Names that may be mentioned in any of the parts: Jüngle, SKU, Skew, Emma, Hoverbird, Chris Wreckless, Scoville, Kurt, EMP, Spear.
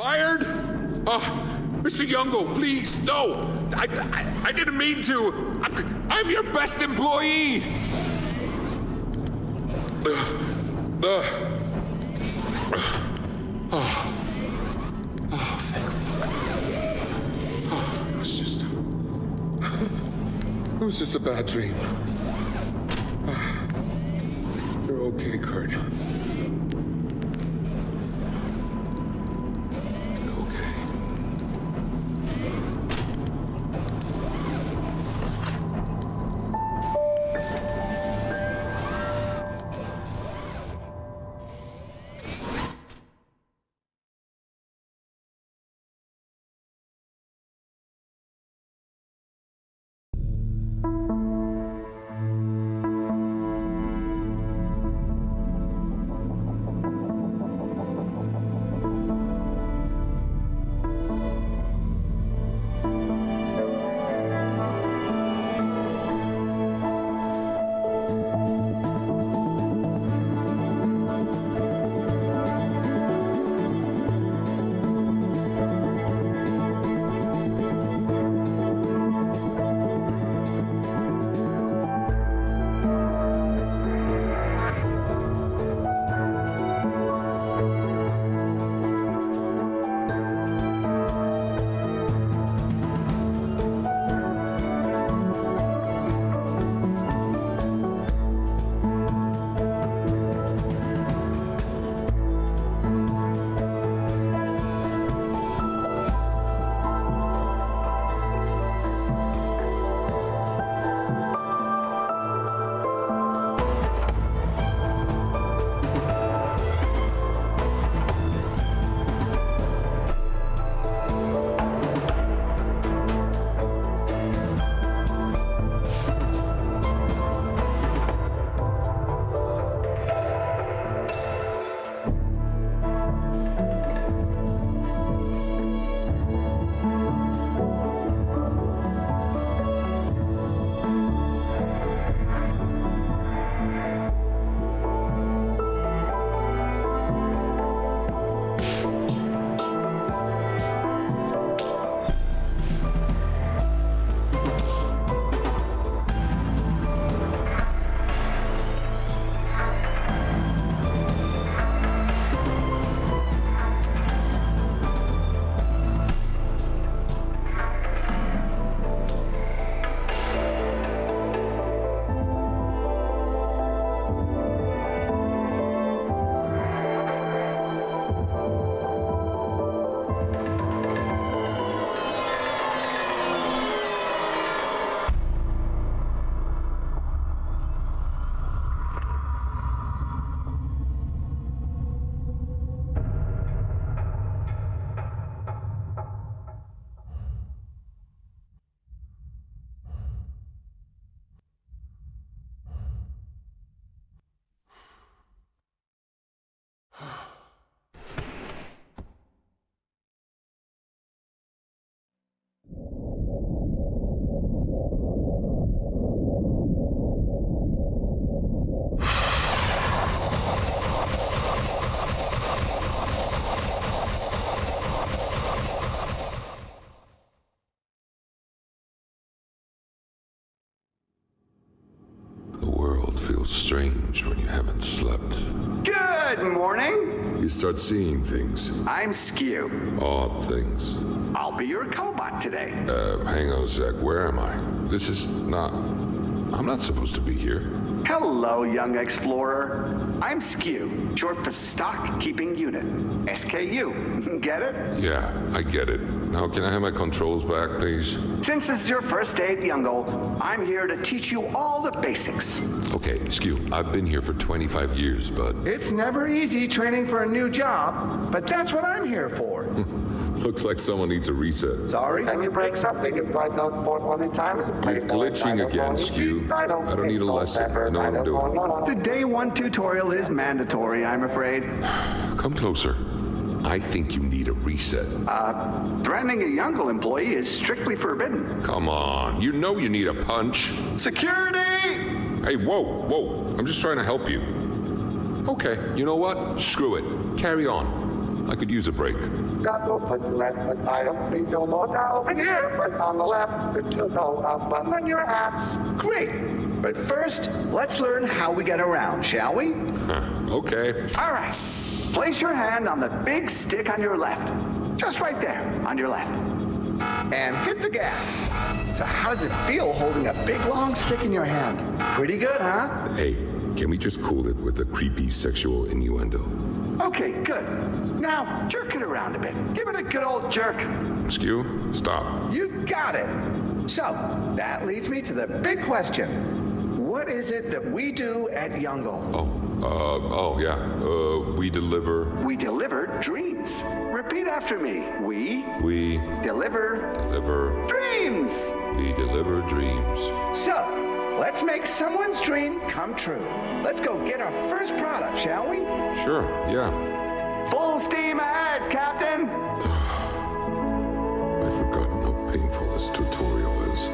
Fired? Mr. Jüngle, please, no! I didn't mean to! I'm your best employee! Oh, thank fuck. Oh, it was just a bad dream. You're okay, Kurt. Strange when you haven't slept. Good morning! You start seeing things. I'm Skew. Odd things. I'll be your cobot today. Hang on a sec, where am I? This is not... I'm not supposed to be here. Hello, young explorer. I'm Skew, short for Stock Keeping Unit. SKU. Get it? Yeah, I get it. Now, can I have my controls back, please? Since this is your first day at Jüngle, I'm here to teach you all the basics. Okay, Skew, I've been here for 25 years, bud. It's never easy training for a new job, but that's what I'm here for. Looks like someone needs a reset. Sorry? Can you break something if I don't fall all the time? You're glitching again, Skew. I don't need a lesson. Pepper. I know what I'm doing. The day one tutorial is mandatory, I'm afraid. Come closer. I think you need a reset. Threatening a Jüngle employee is strictly forbidden. Come on, you know you need a punch. Security! Hey, whoa, I'm just trying to help you. Okay, you know what? Screw it, carry on. I could use a break. Got no foot left, but I don't need no more down over here, but on the left, but you know, up on your hats. Great. But first, let's learn how we get around, shall we? Okay. All right. Place your hand on the big stick on your left. Just right there, on your left. And hit the gas. So how does it feel holding a big, long stick in your hand? Pretty good, huh? Hey, can we just cool it with a creepy sexual innuendo? Okay, good. Now, jerk it around a bit. Give it a good old jerk. Skew, stop. You've got it. So, that leads me to the big question. What is it that we do at Jüngle? We deliver... We deliver dreams. Repeat after me. We... Deliver... Dreams! We deliver dreams. So, let's make someone's dream come true. Let's go get our first product, shall we? Sure, yeah. Full steam ahead, Captain! I've forgotten how painful this tutorial is.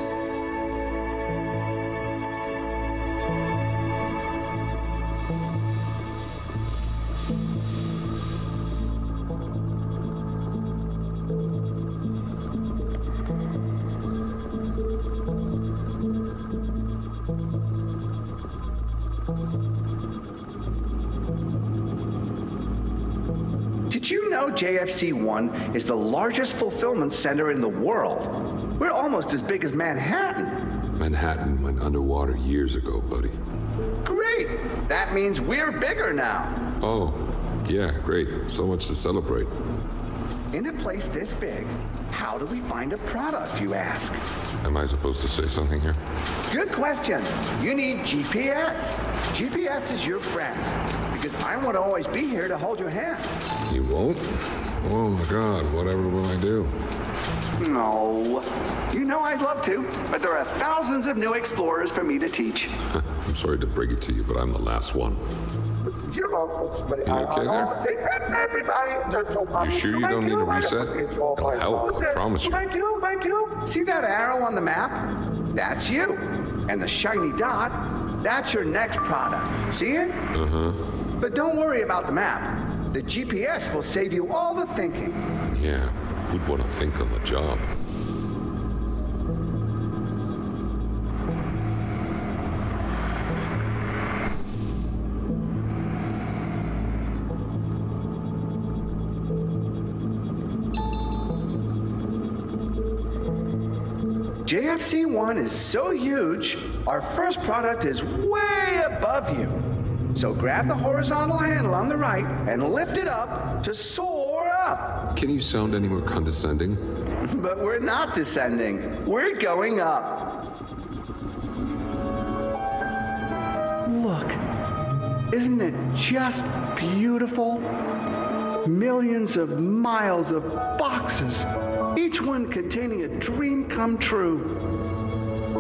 JFC One is the largest fulfillment center in the world. We're almost as big as Manhattan. Manhattan went underwater years ago, buddy. Great! That means we're bigger now. Oh, yeah, great. So much to celebrate. In a place this big, how do we find a product, you ask? Am I supposed to say something here? Good question. You need GPS. GPS is your friend, because I want to always be here to hold your hand. You won't? Oh my God, whatever will I do? No. You know I'd love to, but there are thousands of new explorers for me to teach. I'm sorry to break it to you, but I'm the last one. You okay there? You sure you don't need a reset? It'll help, I promise you. I do. See that arrow on the map? That's you. And the shiny dot, that's your next product. See it? Uh-huh. But don't worry about the map. The GPS will save you all the thinking. Yeah, who'd want to think on the job? JFC One is so huge, our first product is way above you. So grab the horizontal handle on the right and lift it up to soar up. Can you sound any more condescending? But we're not descending. We're going up. Look, isn't it just beautiful? Millions of miles of boxes. Each one containing a dream come true.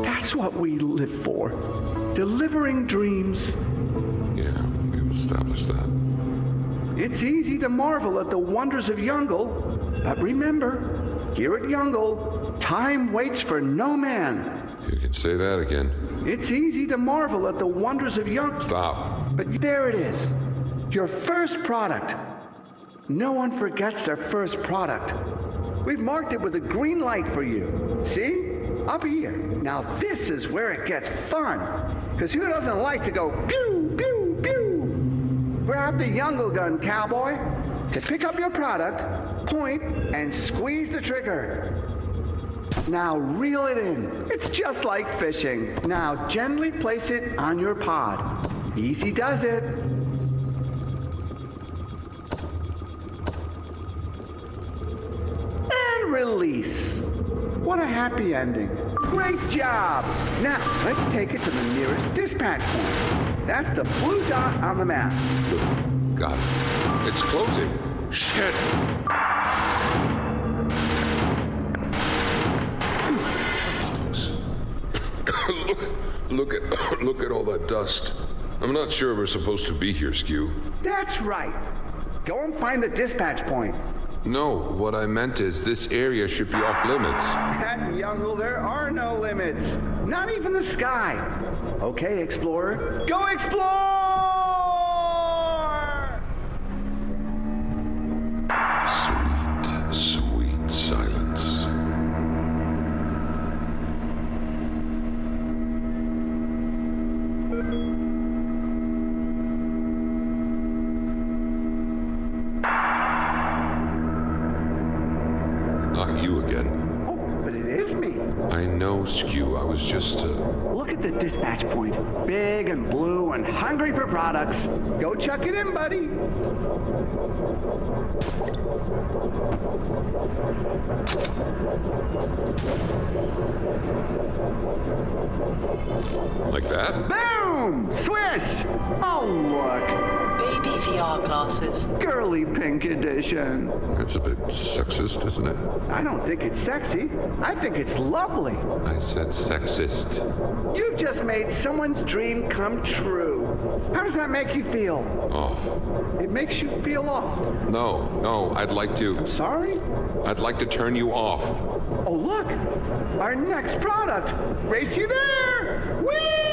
That's what we live for. Delivering dreams. Yeah, we've established that. It's easy to marvel at the wonders of Jüngle, but remember, here at Jüngle, time waits for no man. You can say that again. It's easy to marvel at the wonders of Jüngle. Stop. But there it is. Your first product. No one forgets their first product. We've marked it with a green light for you. See? Up here. Now this is where it gets fun. Because who doesn't like to go pew, pew, pew? Grab the Jüngle gun, cowboy. To pick up your product, point and squeeze the trigger. Now reel it in. It's just like fishing. Now gently place it on your pod. Easy does it. Release. What a happy ending. Great job. Now, let's take it to the nearest dispatch point. That's the blue dot on the map. Got it. It's closing. Shit. Look at all that dust. I'm not sure we're supposed to be here, Skew. That's right. Go and find the dispatch point. No, what I meant is this area should be off limits. At Jüngle, there are no limits. Not even the sky. Okay, explorer, go explore! I know, Skew. I was just... Look at the dispatch point. Big and blue and hungry for products. Go chuck it in, buddy. Like that? Boom! Swish! Oh, look. Baby VR glasses. Girly pink edition. That's a bit sexist, isn't it? I don't think it's sexy. I think it's lovely. I said sexist. You've just made someone's dream come true. How does that make you feel? Off. It makes you feel off. No, I'd like to... I'm sorry? I'd like to turn you off. Oh, look! Our next product! Race you there! Whee!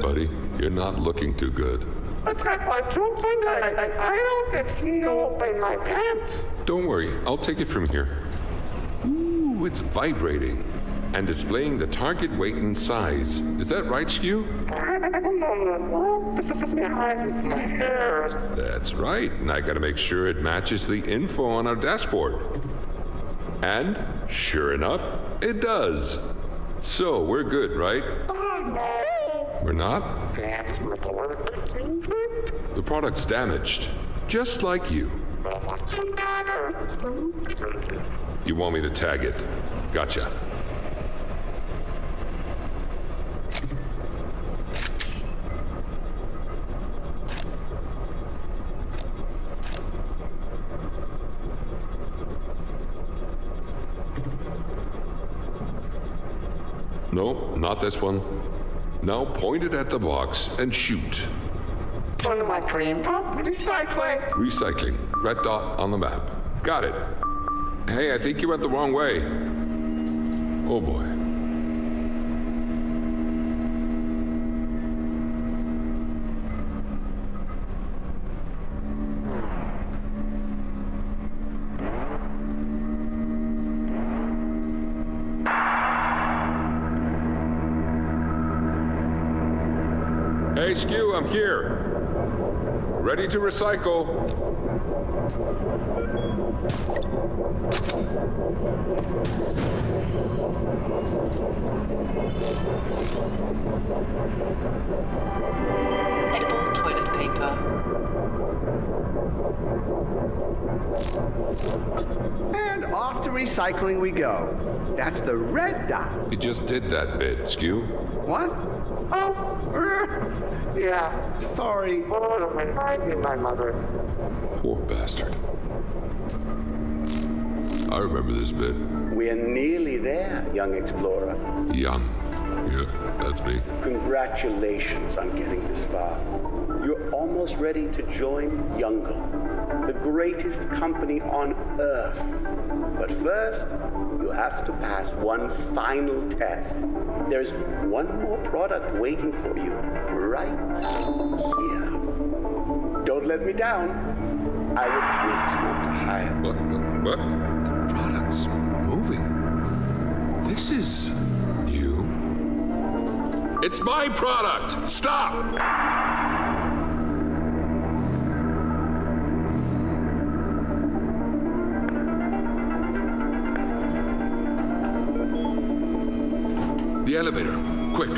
Buddy, you're not looking too good. It's like my true finger. I don't get snow in my pants. Don't worry, I'll take it from here. Ooh, it's vibrating and displaying the target weight and size. Is that right, Skew? I don't know. This is behind my hair. That's right, and I gotta make sure it matches the info on our dashboard. And sure enough, it does. So we're good, right? Oh, no. We're not? The product's damaged, just like you. You want me to tag it? Gotcha. No, not this one. Now point it at the box and shoot. One of my cream pop recycling. Recycling. Red dot on the map. Got it. Hey, I think you went the wrong way. Oh boy. Hey, Skew, I'm here. Ready to recycle. Edible toilet paper. And off to recycling we go. That's the red dot. You just did that bit, Skew. What? Oh. Yeah. Sorry. My mother. Poor bastard. I remember this bit. We're nearly there, young explorer. Young. Yeah, that's me. Congratulations on getting this far. You're almost ready to join Jüngle, the greatest company on Earth. But first, you have to pass one final test. There's one more product waiting for you right here. Don't let me down. I would hate you to hire. What? The product's moving. This is new. It's my product. Stop. The elevator, quick.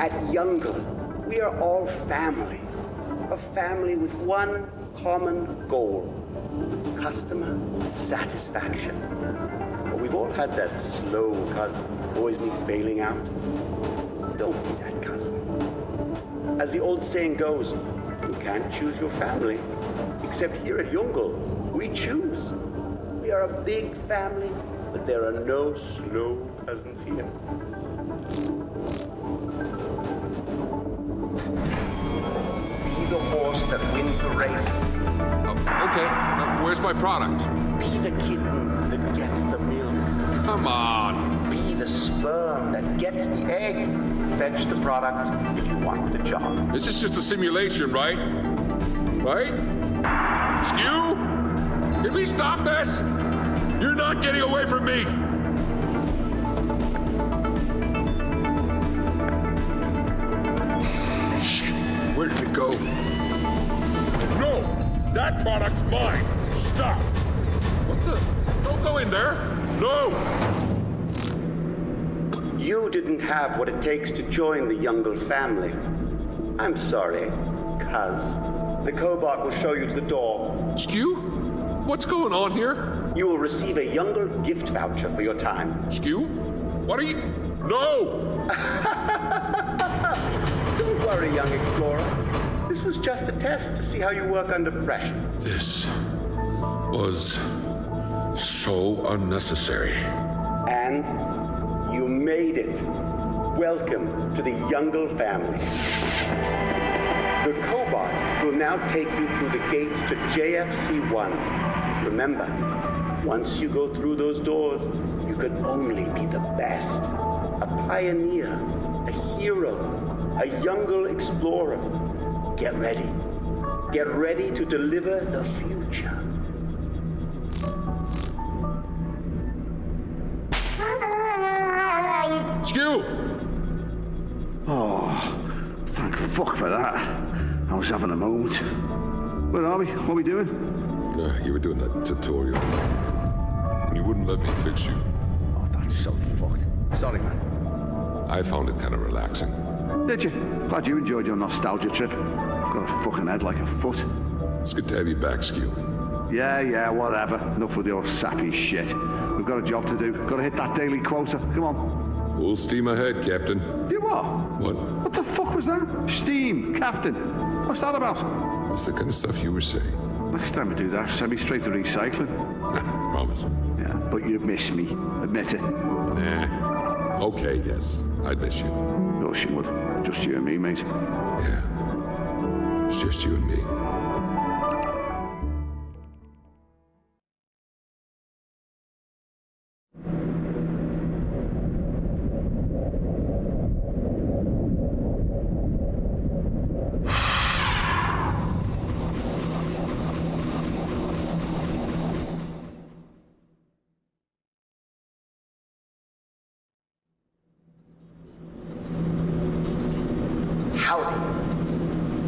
At Jüngle, we are all family. A family with one common goal, customer satisfaction. But we've all had that slow cousin who always needs bailing out. Don't be that cousin. As the old saying goes, you can't choose your family. Except here at Jüngle, we choose. We are a big family, but there are no slow cousins here. Be the horse that wins the race. Okay, but where's my product? Be the kitten that gets the milk. Come on. Be the the sperm that gets the egg. Fetch the product if you want the job. This is just a simulation, right? Right? Skew? Can we stop this? You're not getting away from me! Shit, where did it go? No! That product's mine! Stop! What the? Don't go in there! No! You didn't have what it takes to join the Jüngle family. I'm sorry, cuz. The cobot will show you to the door. Skew? What's going on here? You will receive a Jüngle gift voucher for your time. Skew? What are you? No! Don't worry, young explorer. This was just a test to see how you work under pressure. This was so unnecessary. And you made it. Welcome to the Jüngle family. The cobot will now take you through the gates to JFC One. Remember, once you go through those doors, you could only be the best. A pioneer, a hero, a Jüngle explorer. Get ready. Get ready to deliver the future. Skew! Oh, thank fuck for that. I was having a moment. Where are we? What are we doing? You were doing that tutorial thing, and you wouldn't let me fix you. Oh, that's so fucked. Sorry, man. I found it kind of relaxing. Did you? Glad you enjoyed your nostalgia trip. I've got a fucking head like a foot. It's good to have you back, Skew. Yeah, whatever. Enough with your sappy shit. We've got a job to do. Got to hit that daily quota. Come on. Full steam ahead, Captain. You what? What? What the fuck was that? Steam, Captain. What's that about? That's the kind of stuff you were saying. Next time we do that, send me straight to recycling. Promise. Yeah, but you'd miss me. Admit it. Nah. Okay, yes. I'd miss you. No, she would. Just you and me, mate. Yeah. It's just you and me.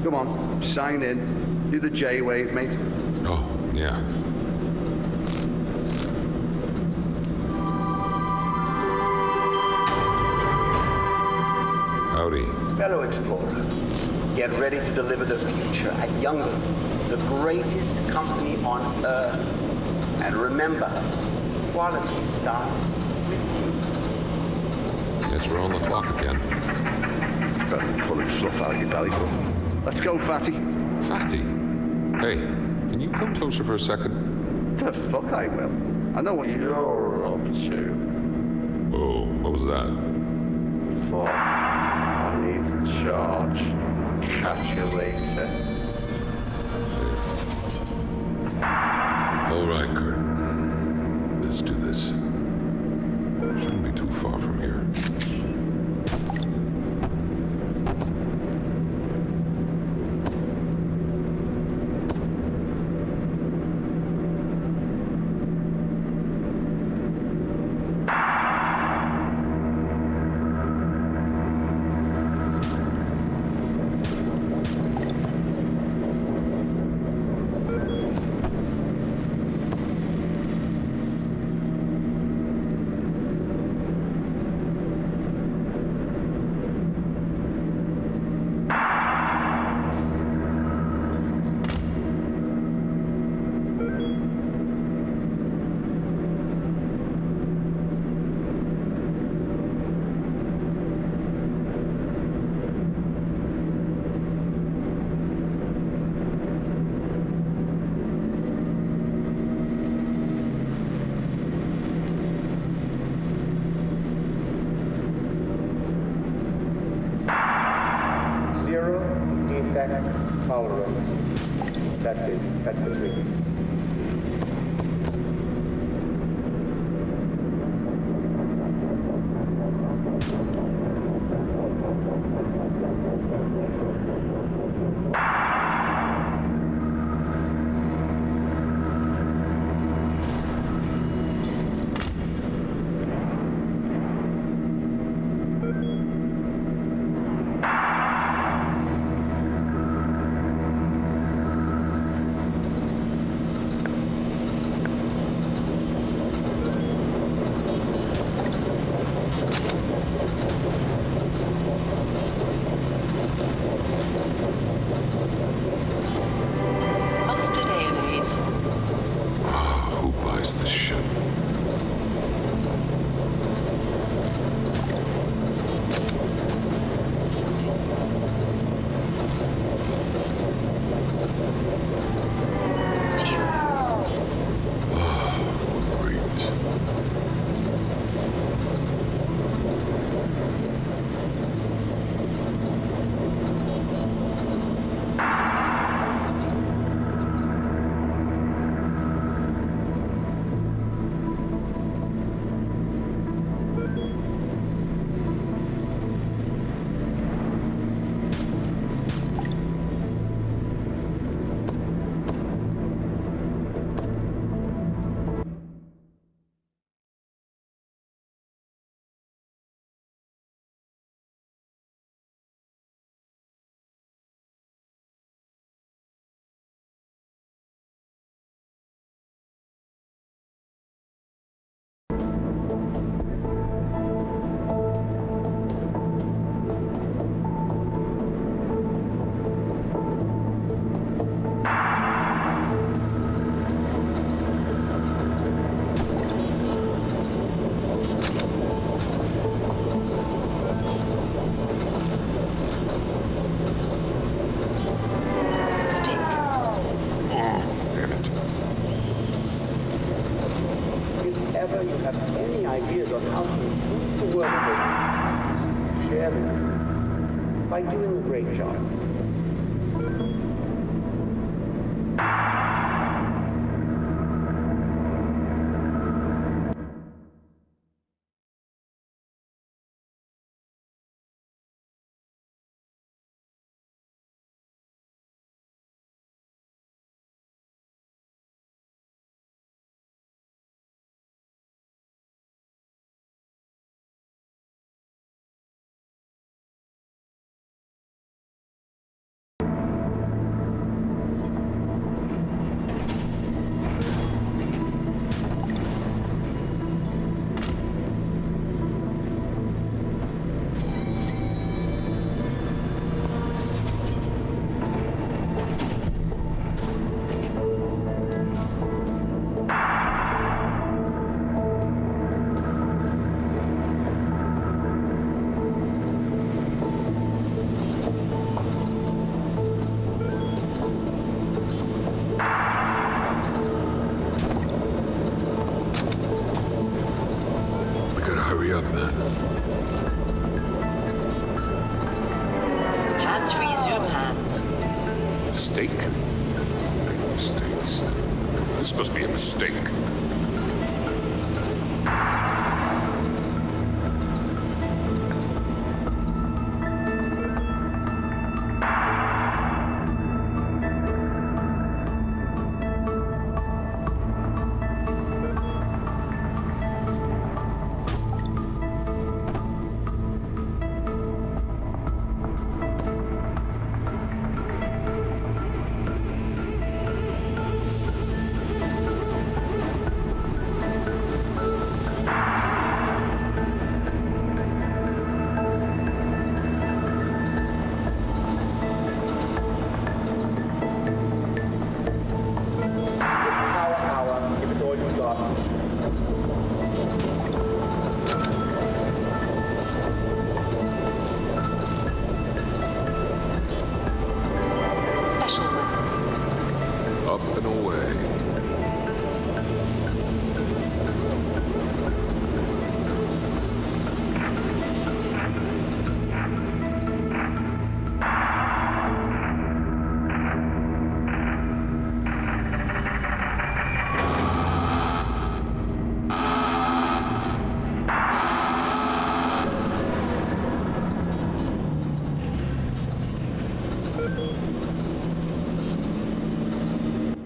Come on, sign in. Do the J-wave, mate. Oh, yeah. Howdy. Fellow explorers, get ready to deliver the future at Jüngle, the greatest company on Earth. And remember, quality starts with you. Yes, we're on the clock again. Better pull it fluff out of your belly button. Let's go, Fatty. Fatty? Hey, can you come closer for a second? The fuck I will. I know what you're up to. Oh, what was that? Fuck. I need to charge. Catch you later. All right, Kurt. Let's do this. Shouldn't be too far from here. Tolerance. That's it. That's the trick. colonize this ship.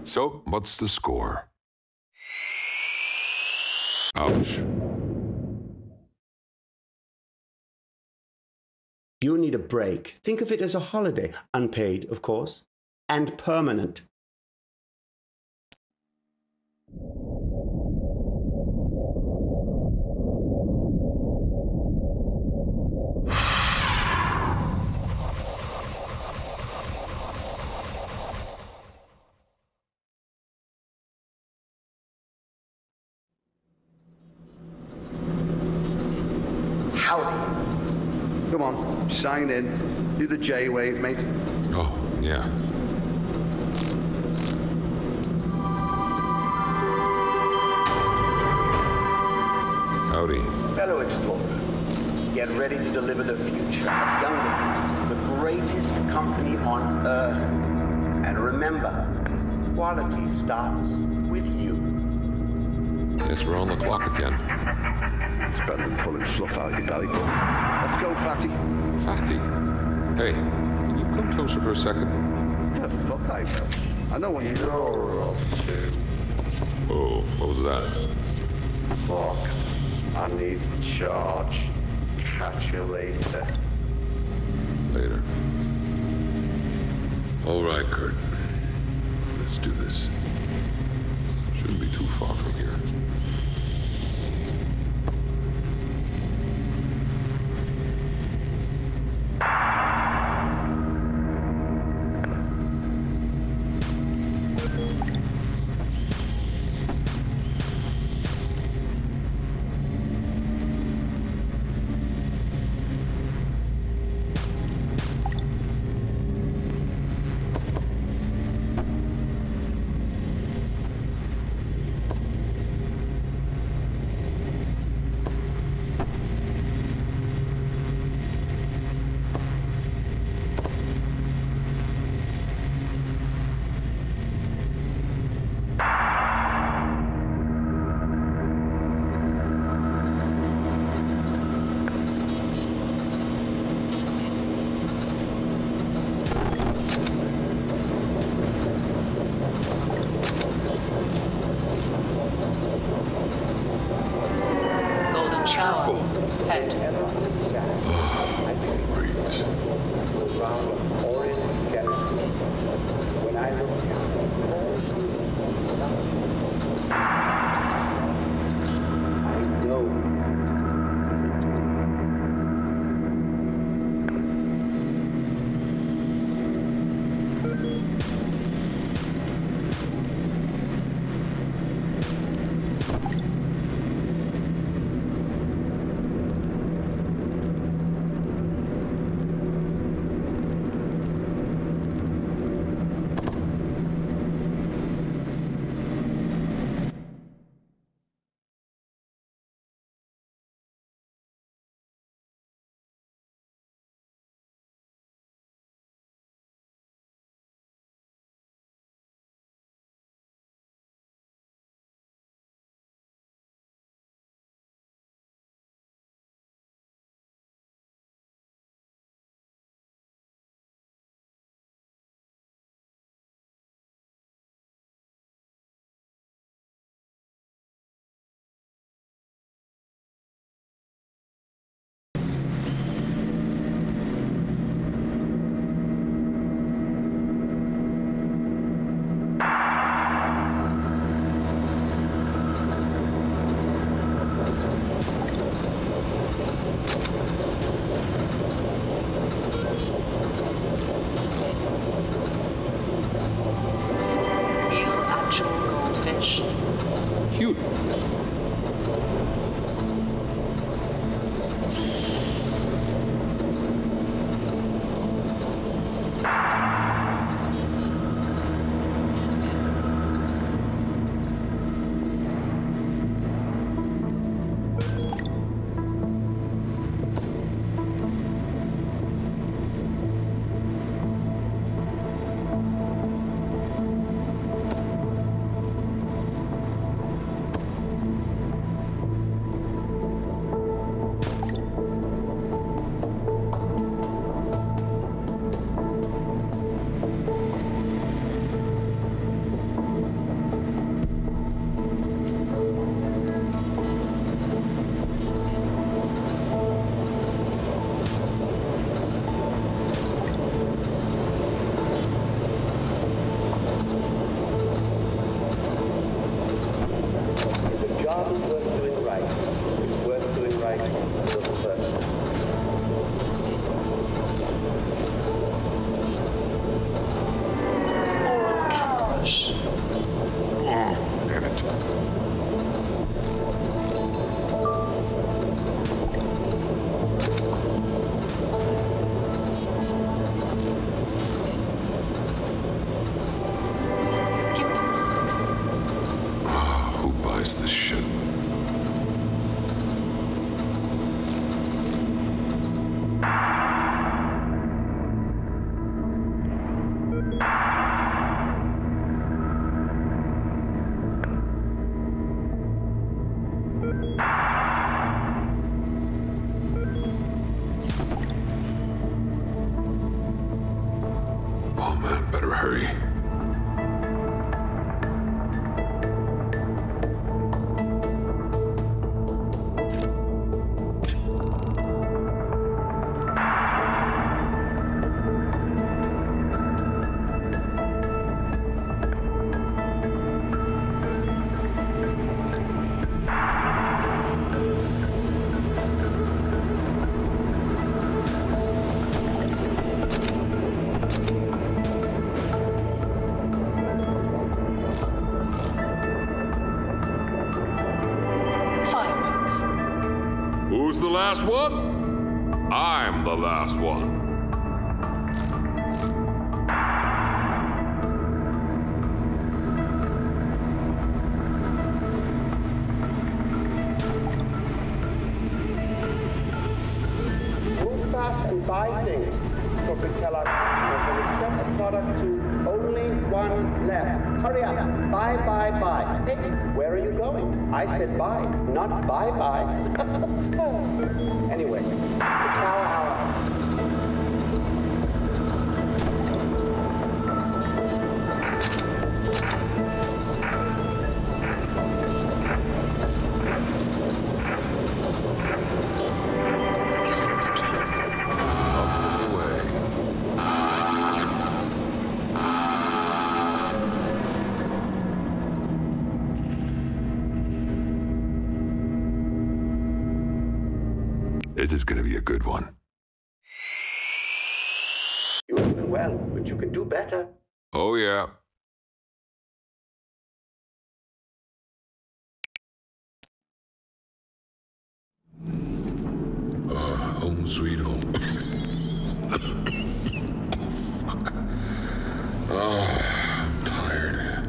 So, what's the score? Ouch. You need a break. Think of it as a holiday. Unpaid, of course, and permanent. Come on, sign in. Do the J-wave, mate. Oh, yeah. Howdy. Fellow explorer, get ready to deliver the future of Jüngle, the greatest company on Earth. And remember, quality starts with you. Yes, we're on the clock again. It's better than pulling fluff out your belly button. Let's go, Fatty. Fatty? Hey, can you come closer for a second? The fuck I will. I know what you're up to. Oh, what was that? Fuck. I need to charge. Catch you later. Later. All right, Kurt. Let's do this. Shouldn't be too far from here. organize this shit. This is going to be a good one. You're doing well, but you can do better. Oh, yeah. Home sweet home. Fuck. I'm tired.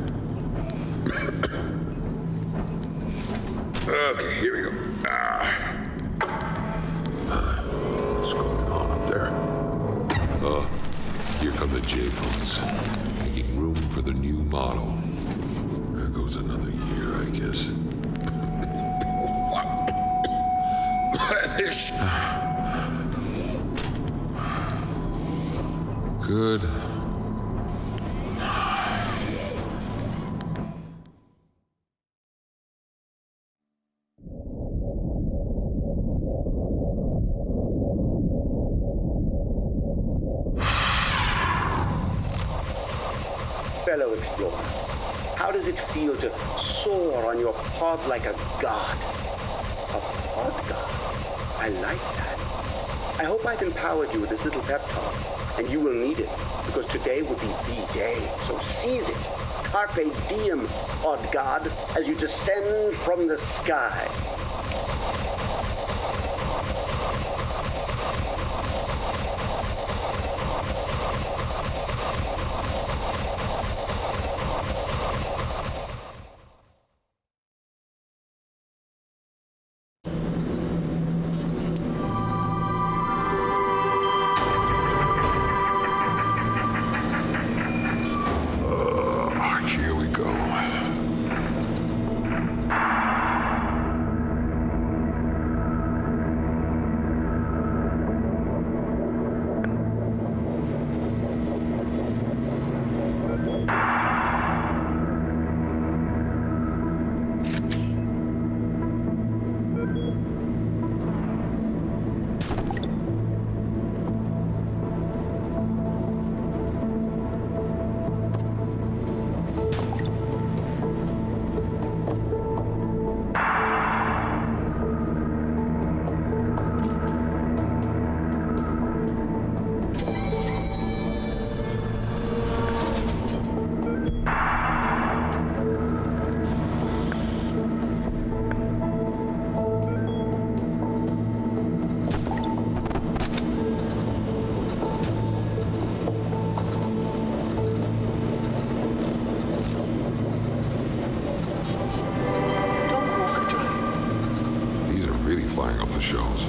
Okay, here we go. What's going on up there? Oh, here come the J-phones, making room for the new model. There goes another year, I guess. Fuck. Good. Like a god. A pod god. I like that. I hope I've empowered you with this little pep talk, and you will need it, because today will be the day, so seize it. Carpe diem, pod god, as you descend from the sky. flying off the shelves.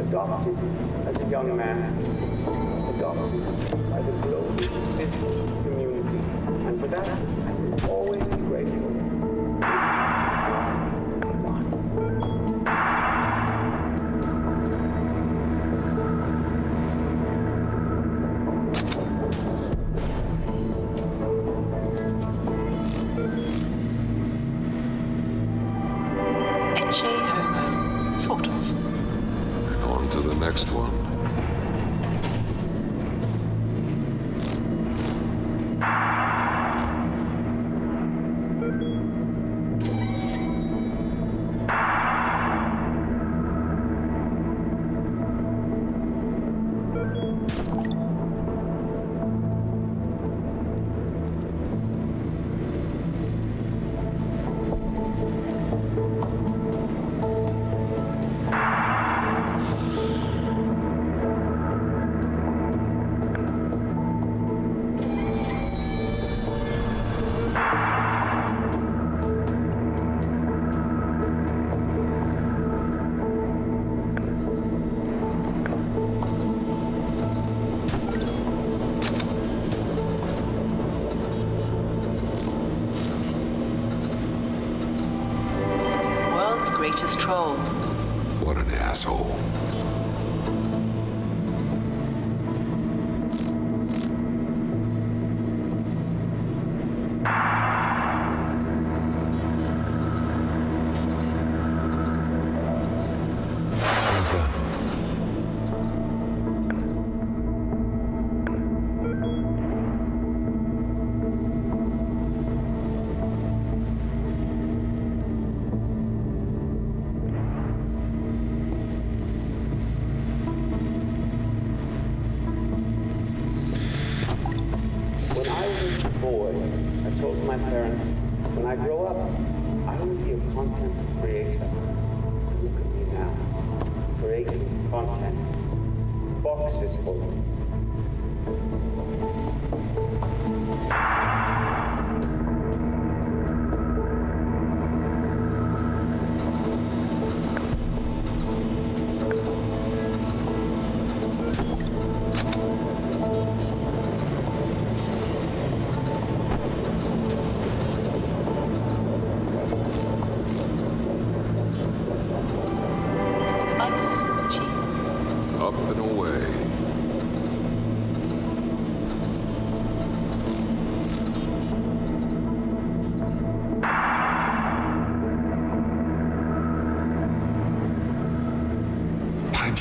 Adopted as a young man, adopted by the global business community, and for that, I will always be grateful.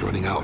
Running out.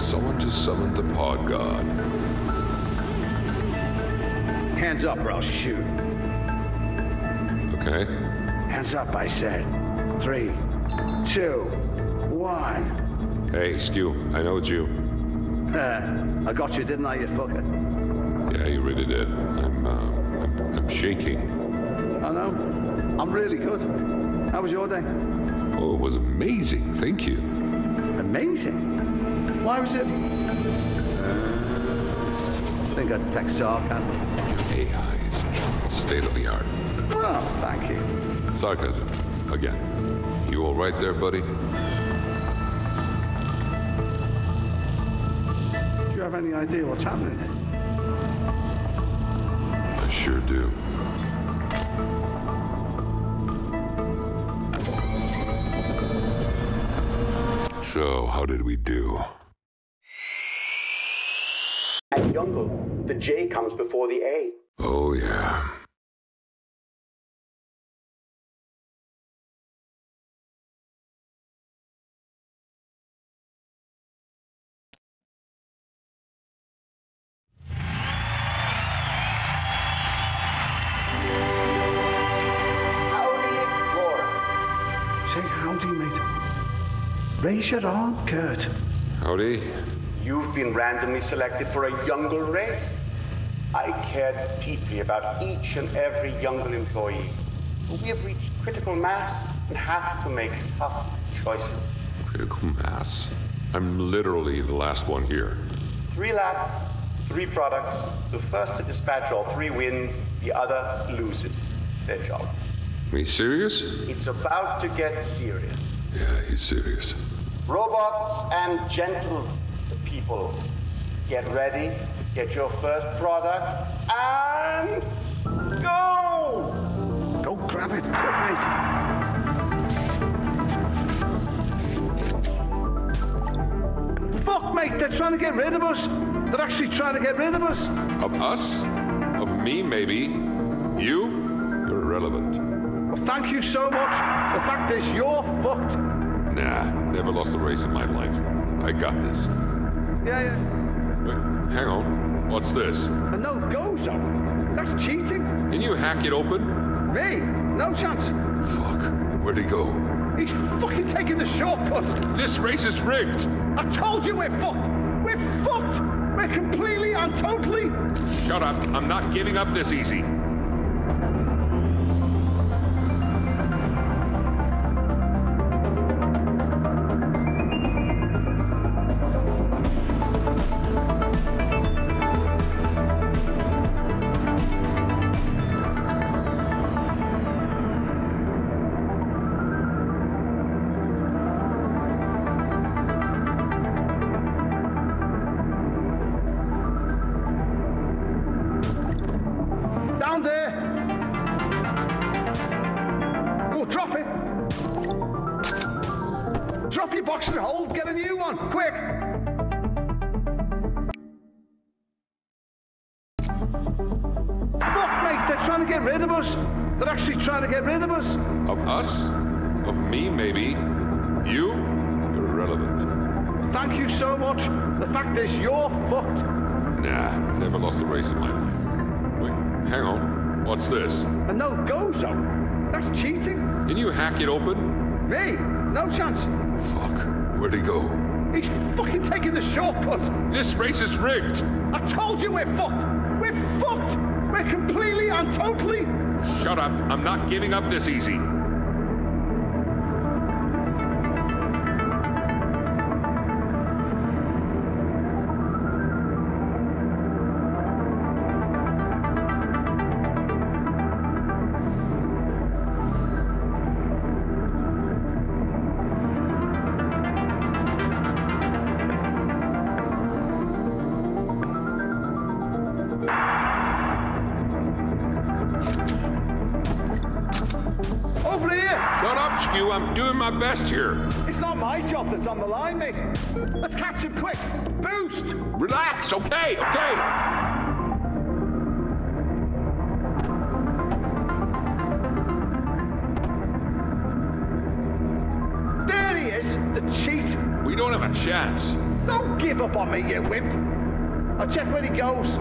Someone just summoned the pod god. Hands up or I'll shoot. Okay. Hands up, I said. 3, 2, 1. Hey, Skew, I know it's you. I got you, didn't I, you fucker? Yeah, you really did. I'm shaking. I know. I'm really good. How was your day? Oh, it was amazing. Thank you. Amazing? Why was it? I think I'd detect sarcasm. Your AI is state of the art. Oh, thank you. Sarcasm. Again. You all right there, buddy? Do you have any idea what's happening? I sure do. So, how did we do? At Jüngle, the J comes before the A. Oh, yeah. Raise your arm, Kurt. Howdy. You've been randomly selected for a Jüngle race. I cared deeply about each and every Jüngle employee. We have reached critical mass and have to make tough choices. Critical mass? I'm literally the last one here. 3 laps, 3 products. The first to dispatch all 3 wins, the other loses their job. Are you serious? It's about to get serious. Yeah, he's serious. Robots and gentle people, get ready, get your first product, and go! Go grab it, quick, mate. Fuck, mate, they're trying to get rid of us. They're actually trying to get rid of us. Of us? Of me, maybe. You? You're irrelevant. Well, thank you so much. The fact is, you're fucked. Nah, never lost a race in my life. I got this. Yeah. Wait, hang on. What's this? A no-go zone. That's cheating. Can you hack it open? Me? No chance. Fuck. Where'd he go? He's fucking taking the shortcut. This race is rigged. I told you we're fucked. We're fucked. We're completely and totally. Shut up. I'm not giving up this easy. It open? Me? No chance. Fuck. Where'd he go? He's fucking taking the shortcut. This race is rigged. I told you we're fucked. We're fucked. We're completely and totally. Shut up. I'm not giving up this easy. Best here. It's not my job that's on the line, mate. Let's catch him quick. Boost! Relax, okay, okay. There he is, the cheat. We don't have a chance. Don't give up on me, you wimp. I'll check where he goes.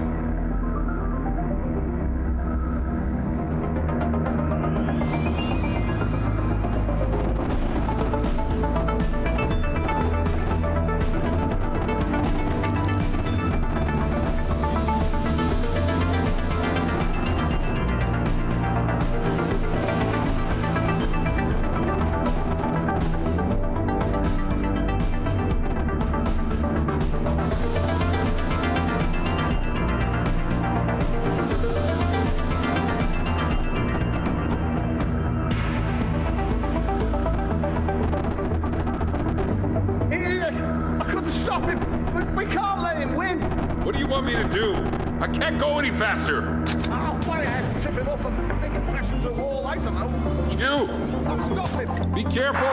We can't let him win! What do you want me to do? I can't go any faster! Oh, why don't you trip him off and make him crash into a wall? I don't know. Skew! Oh, stop him! Be careful!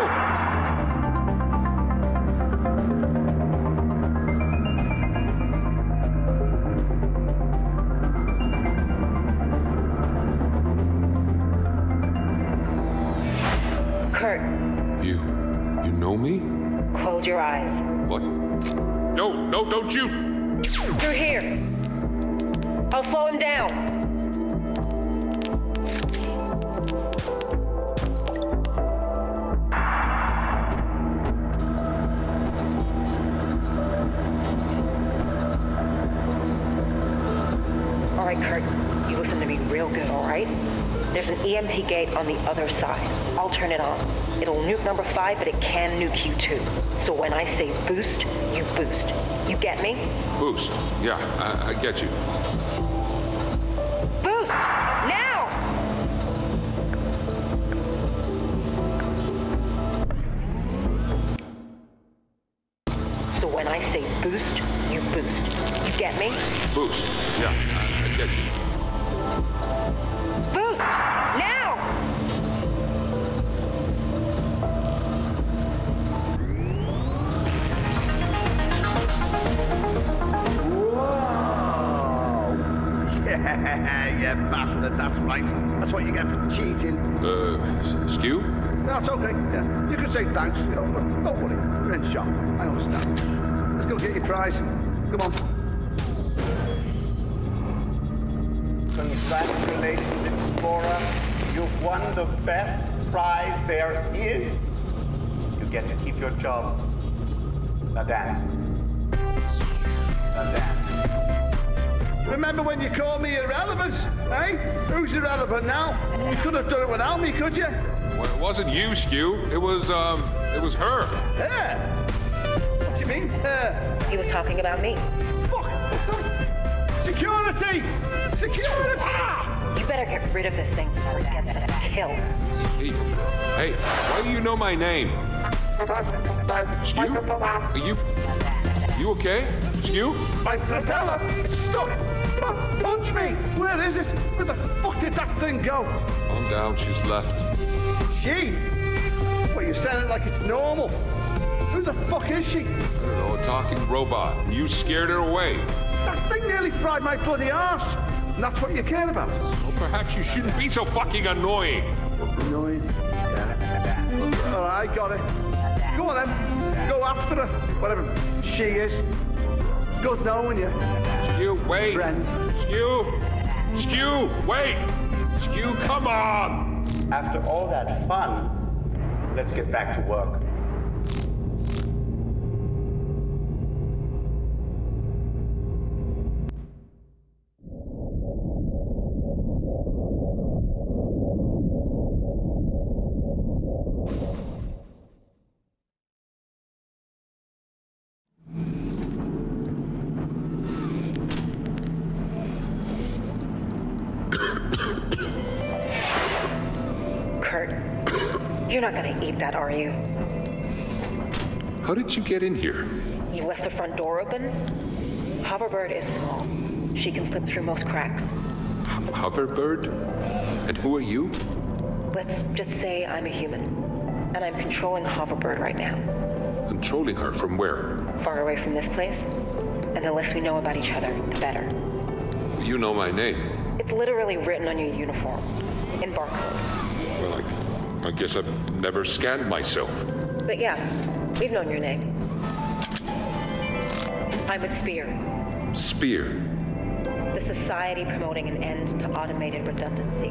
Kurt. You know me? Close your eyes. What? No, don't you! Through here. I'll slow him down. All right, Kurt, you listen to me real good, all right? There's an EMP gate on the other side. I'll turn it on. It'll nuke number 5, but it can nuke you too. So when I say boost, you boost. You get me? Boost. Yeah, I get you. Boost! Now! So when I say boost, you boost. You get me? Boost. Yeah, I get you. Yeah, bastard, that's right. That's what you get for cheating. Skew? No, it's okay, yeah. You can say thanks, you know, but don't worry. You're in shock. I understand. Let's go get your prize. Come on. Congratulations, Explorer. You've won the best prize there is. You get to keep your job. Now dance. Now dance. Remember when you called me irrelevant, eh? Who's irrelevant now? You could have done it without me, could you? Well, it wasn't you, Skew. It was her. Her? What do you mean, her? He was talking about me. Fuck! Security! Security! Ah! You better get rid of this thing before it gets us killed. Hey, why do you know my name? Skew? Are you okay? Skew? My propeller! It's stuck! Punch me! Where is it? Where the fuck did that thing go? On down, she's left. She? Well, you're saying it like it's normal. Who the fuck is she? I don't know, a talking robot. You scared her away. That thing nearly fried my bloody arse. And that's what you care about. Well, perhaps you shouldn't be so fucking annoying. Annoying? Yeah. All right, I got it. Go on then. Go after her. Whatever she is. Good knowing you. Skew, wait. Friend. Skew, wait. Skew, come on. After all that fun, let's get back to work. You're not gonna eat that, are you? How did you get in here? You left the front door open? Hoverbird is small. She can slip through most cracks. Hoverbird? And who are you? Let's just say I'm a human. And I'm controlling Hoverbird right now. Controlling her from where? Far away from this place. And the less we know about each other, the better. You know my name. It's literally written on your uniform. In barcode. Well, I guess I've never scanned myself. But yeah, we've known your name. I'm with Spear. Spear? The society promoting an end to automated redundancy.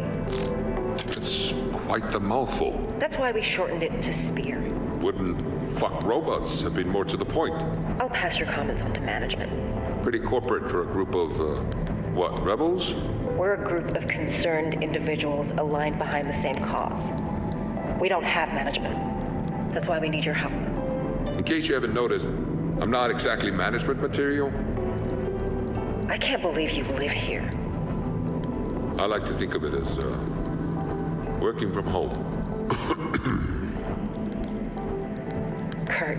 It's quite the mouthful. That's why we shortened it to Spear. Wouldn't fuck robots have been more to the point? I'll pass your comments on to management. Pretty corporate for a group of, what, rebels? We're a group of concerned individuals aligned behind the same cause. We don't have management. That's why we need your help. In case you haven't noticed, I'm not exactly management material. I can't believe you live here. I like to think of it as working from home. Kurt,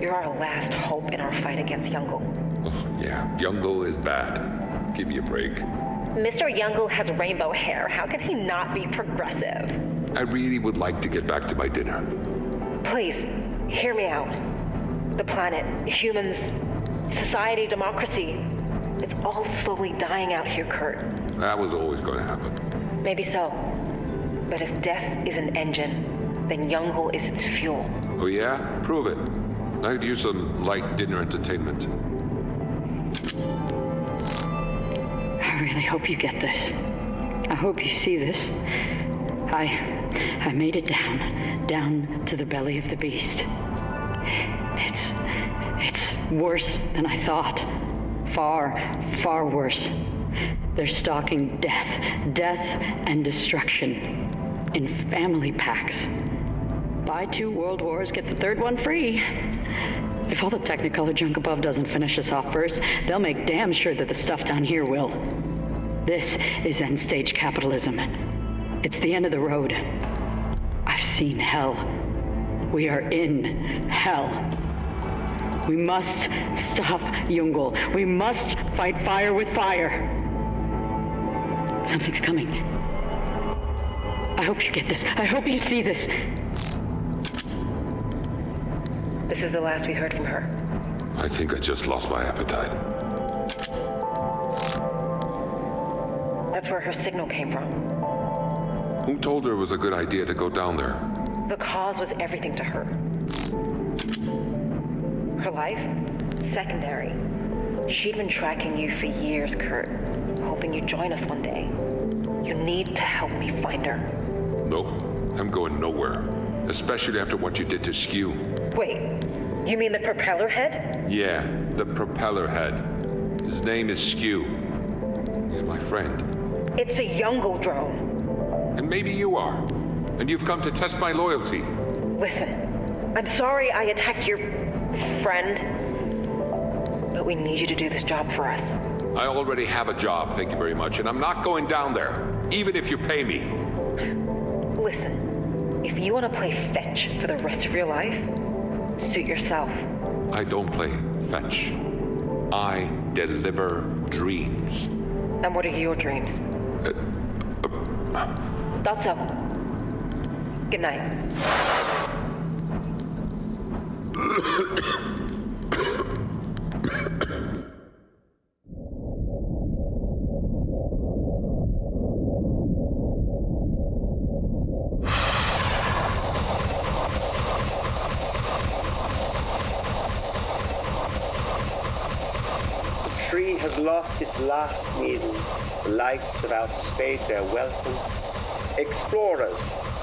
You're our last hope in our fight against Jüngle. Oh, yeah, Jüngle is bad. Give me a break. Mr. Jüngle has rainbow hair. How can he not be progressive? I really would like to get back to my dinner. Please, hear me out. The planet, humans, society, democracy. It's all slowly dying out here, Kurt. That was always going to happen. Maybe so. But if death is an engine, then Jüngle is its fuel. Oh yeah? Prove it. I could use some light dinner entertainment. I really hope you get this. I hope you see this. I made it down to the belly of the beast. It's worse than I thought. Far worse. They're stalking death and destruction in family packs. Buy 2 world wars, get the 3rd one free. If all the technicolor junk above doesn't finish us off first, they'll make damn sure that the stuff down here will. This is end stage capitalism. It's the end of the road. I've seen hell. We are in hell. We must stop Jüngle. We must fight fire with fire. Something's coming. I hope you get this. I hope you see this. This is the last we heard from her. I think I just lost my appetite. That's where her signal came from. Who told her it was a good idea to go down there? The cause was everything to her. Her life? Secondary. She'd been tracking you for years, Kurt, hoping you'd join us one day. You need to help me find her. Nope. I'm going nowhere. Especially after what you did to Skew. Wait. You mean the propeller head? Yeah, the propeller head. His name is Skew. He's my friend. It's a Jüngle drone. And maybe you are. And you've come to test my loyalty. Listen, I'm sorry I attacked your... friend, but we need you to do this job for us. I already have a job, thank you very much, and I'm not going down there, even if you pay me. Listen, if you want to play fetch for the rest of your life, suit yourself. I don't play fetch. I deliver dreams. And what are your dreams? That's all. Good night. The tree has lost its last needle. The lights have outstayed their welcome. Explorers,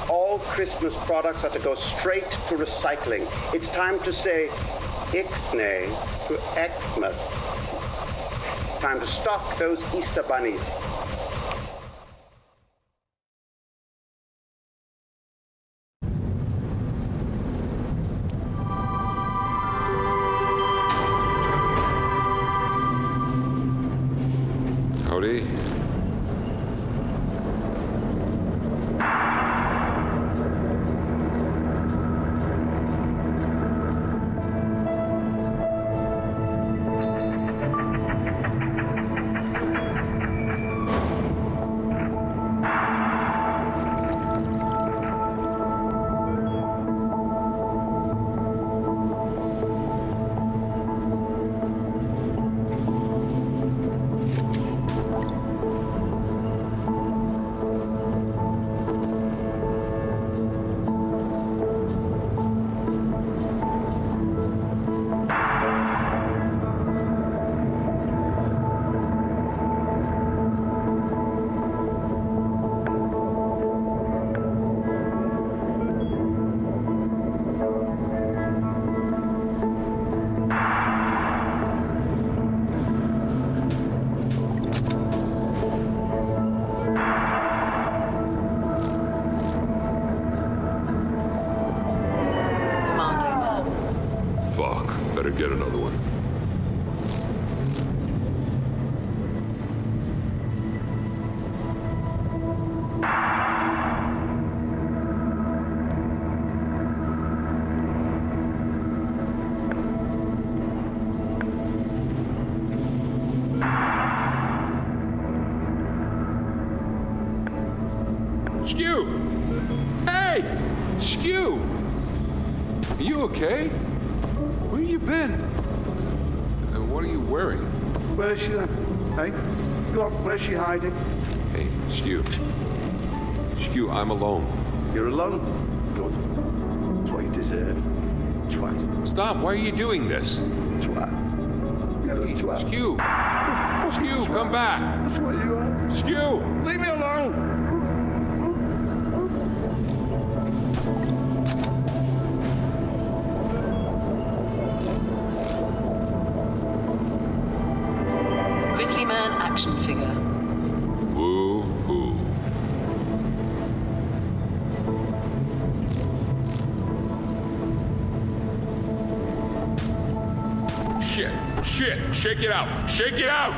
all Christmas products are to go straight to recycling. It's time to say Ixnay to Xmas. Time to stock those Easter bunnies. Howdy. Get another one. Skew! Hey! Skew! Are you okay? Where you been? And what are you wearing? Where is she then? Hey? God, where's she hiding? Hey, Skew. Skew, I'm alone. You're alone? Good. That's what you deserve. Twat. Stop, why are you doing this? Twat. You're a twat. Skew! Skew, come back! That's what you are. Skew! Leave me alone! Shake it out! Shake it out!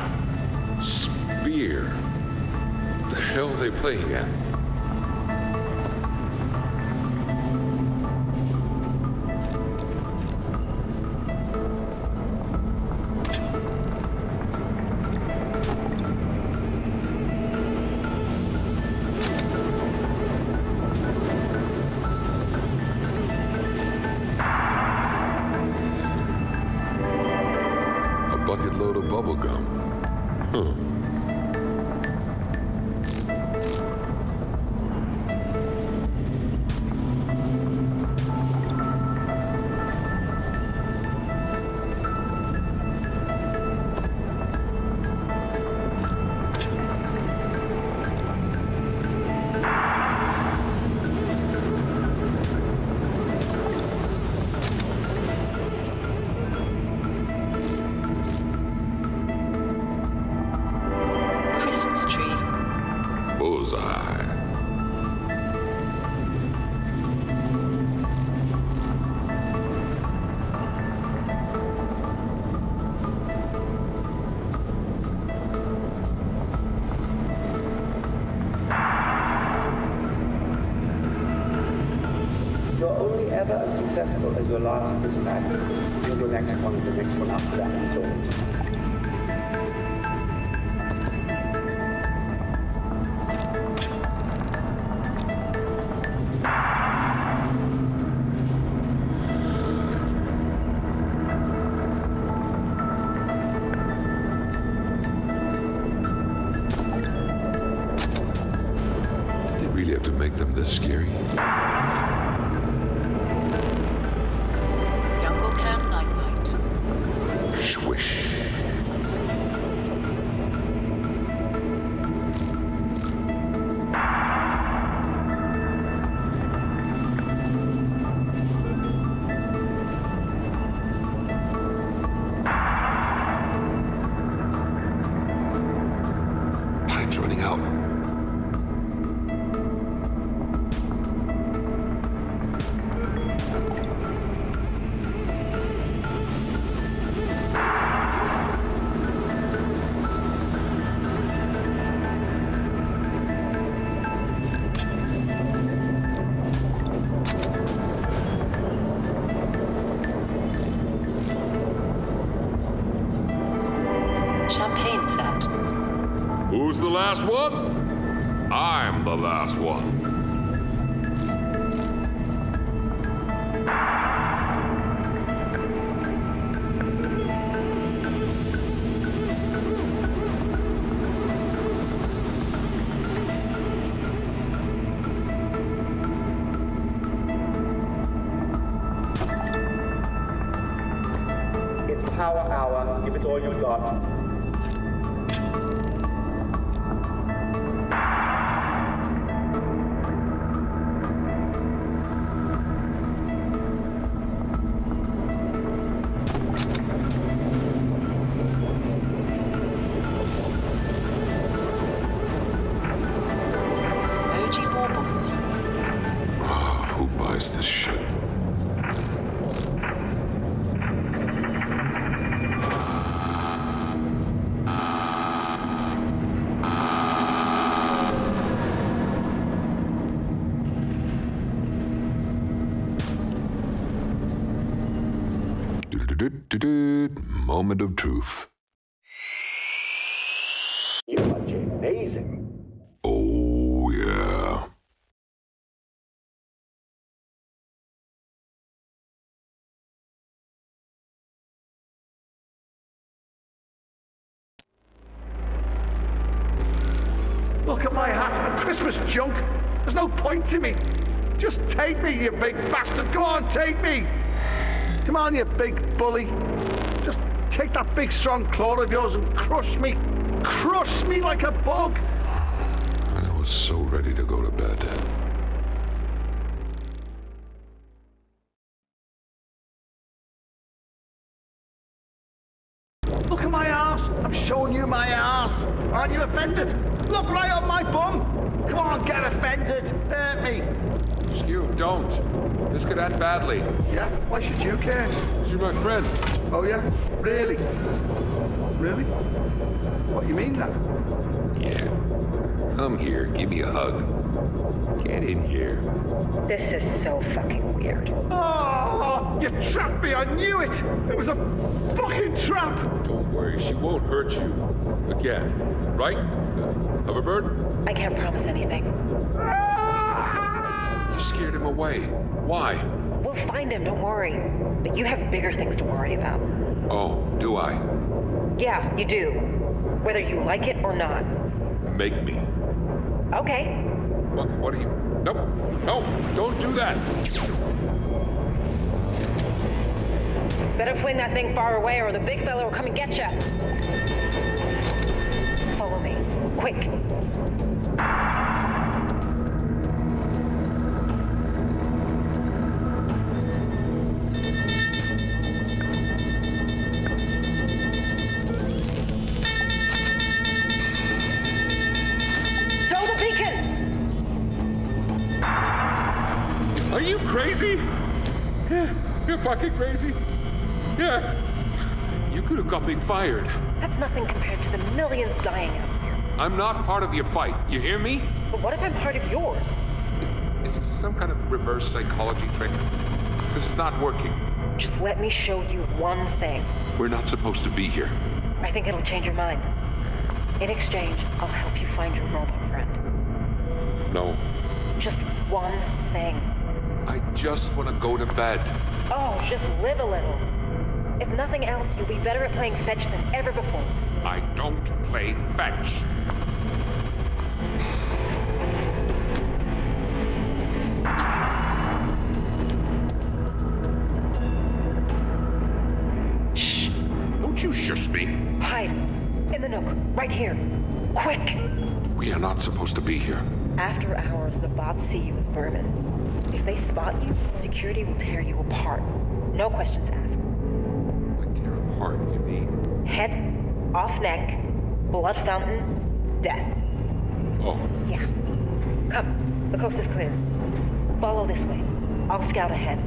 Spear. What the hell are they playing at? As your last prison act, you'll do the next one after that, and so on. Last one? I'm the last one. It's power hour. Give it all you got. Moment of truth. You are amazing. Oh, yeah. Look at my hat. Christmas junk. There's no point to me. Just take me, you big bastard. Come on, take me. Come on, you big bully. Just take that big strong claw of yours and crush me. Crush me like a bug. And I was so ready to go to bed. Look at my arse. I'm showing you my arse. Aren't you offended? Look right on my bum. Come on, get offended. Hurt me. Skew, don't. This could end badly. Yeah? Why should you care? Because you're my friend. Oh, yeah? Really? Really? What, you mean that? Yeah. Come here, give me a hug. Get in here. This is so fucking weird. Oh, you trapped me, I knew it! It was a fucking trap! Don't worry, she won't hurt you. Again, right? Hoverbird? I can't promise anything. You scared him away. Why? We'll find him, don't worry. But you have bigger things to worry about. Oh, do I? Yeah, you do. Whether you like it or not. Make me. Okay. What are you? Nope. No, don't do that. Better fling that thing far away or the big fella will come and get you. Follow me. Quick. You're fucking crazy. Yeah. You could have got me fired. That's nothing compared to the millions dying out here. I'm not part of your fight. You hear me? But what if I'm part of yours? Is this some kind of reverse psychology trick? Because it's not working. Just let me show you one thing. We're not supposed to be here. I think it'll change your mind. In exchange, I'll help you find your robot friend. No. Just one thing. I just want to go to bed. Oh, just live a little. If nothing else, you'll be better at playing fetch than ever before. I don't play fetch. Shh. Don't you shush me. Hide. In the nook. Right here. Quick. We are not supposed to be here. After hours, the bots see you as vermin. If they spot you, security will tear you apart. No questions asked. Like tear apart, you mean? Head, off neck, blood fountain, death. Oh. Yeah. Come, the coast is clear. Follow this way. I'll scout ahead.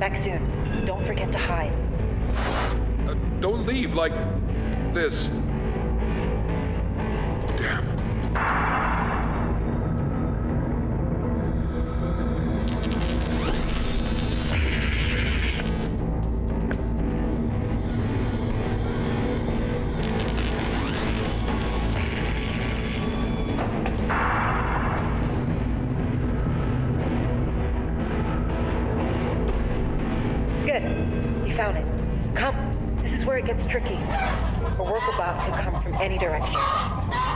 Back soon. Don't forget to hide. Don't leave like this. Oh, damn. Tricky. A worker bot could come from any direction.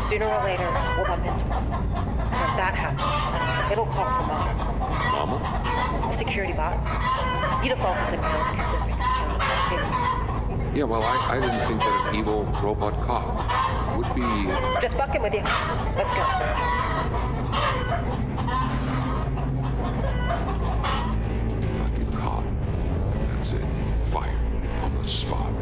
Sooner or later, we'll bump into one. And if that happens, it'll call for Mama. Mama? A security bot. You defaulted to code specific. Yeah, well, I didn't think that an evil robot cop would be... Just bucking with you. Let's go. Fucking cop. That's it. Fired. On the spot.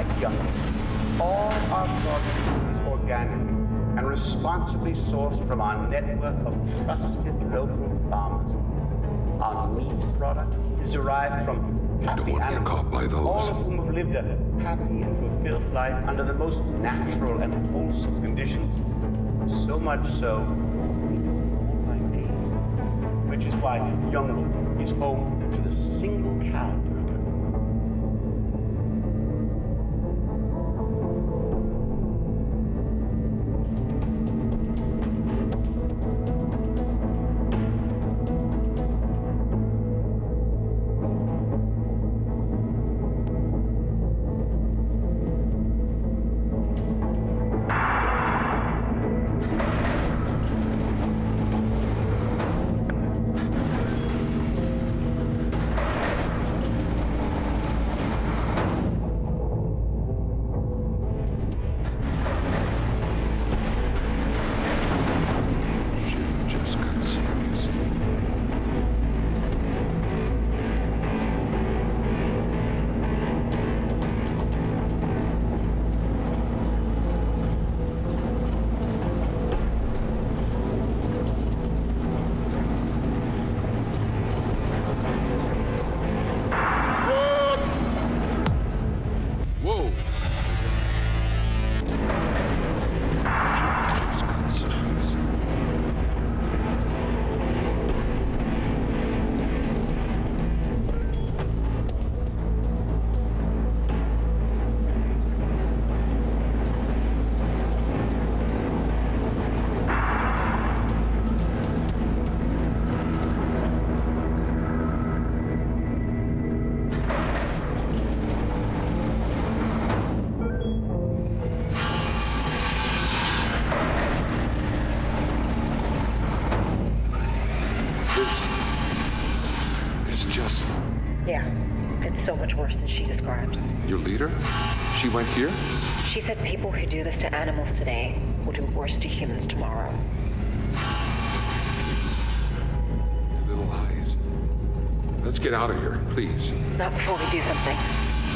idea. All our product is organic and responsibly sourced from our network of trusted local farmers. Our meat product is derived from happy animals, all of whom have lived a happy and fulfilled life under the most natural and wholesome conditions. So much so, we do all by name. Which is why Jüngle is home to the single cow. She went here? She said people who do this to animals today will do worse to humans tomorrow. Your little eyes. Let's get out of here, please. Not before we do something.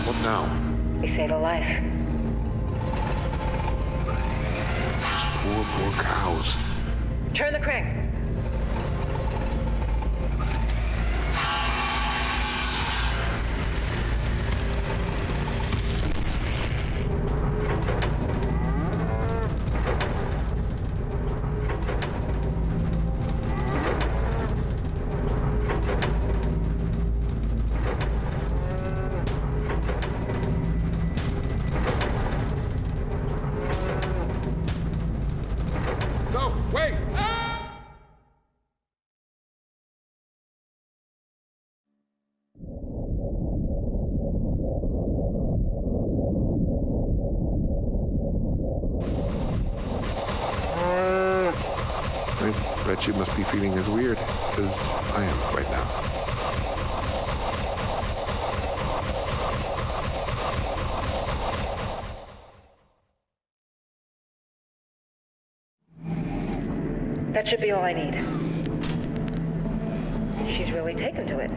What now? We save a life. Those poor, poor cows. Turn the crank. You must be feeling as weird as I am right now. That should be all I need. She's really taken to it.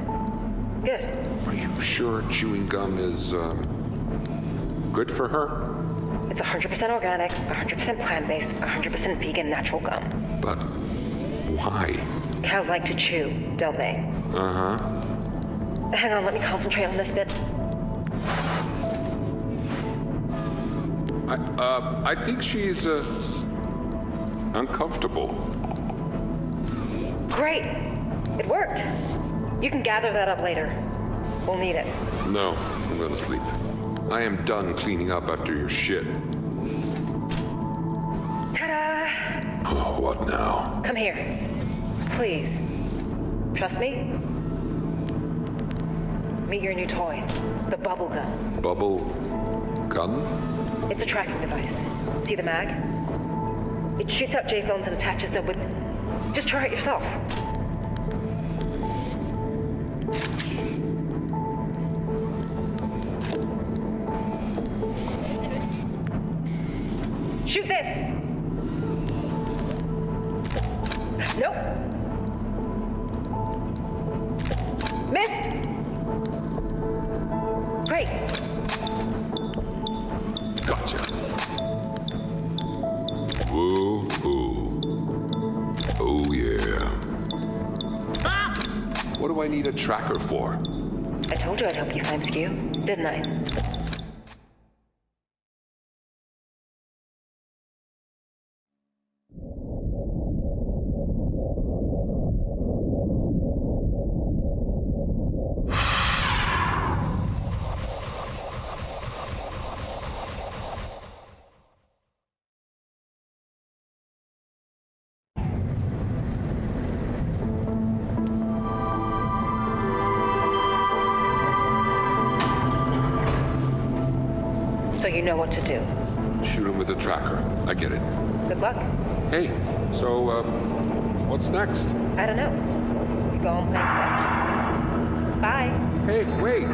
Good. Are you sure chewing gum is good for her? It's 100% organic, 100% plant-based, 100% vegan natural gum. But why? Cows like to chew, don't they? Uh-huh. Hang on, let me concentrate on this bit. I think she's, uncomfortable. Great. It worked. You can gather that up later. We'll need it. No, I'm gonna sleep. I am done cleaning up after your shit. Ta-da! Oh, what now? Come here. Please. Trust me? Meet your new toy. The bubble gun. Bubble gun? It's a tracking device. See the mag? It shoots out J-films and attaches them with... Just try it yourself. Shoot this! Nope. Missed! Great. Gotcha. Woo hoo. Oh yeah. Ah! What do I need a tracker for? I told you I'd help you find Skew, didn't I? You know what to do. Shoot him with a tracker. I get it. Good luck. Hey, so, what's next? I don't know. You go home and play fetch. Bye. Hey, wait.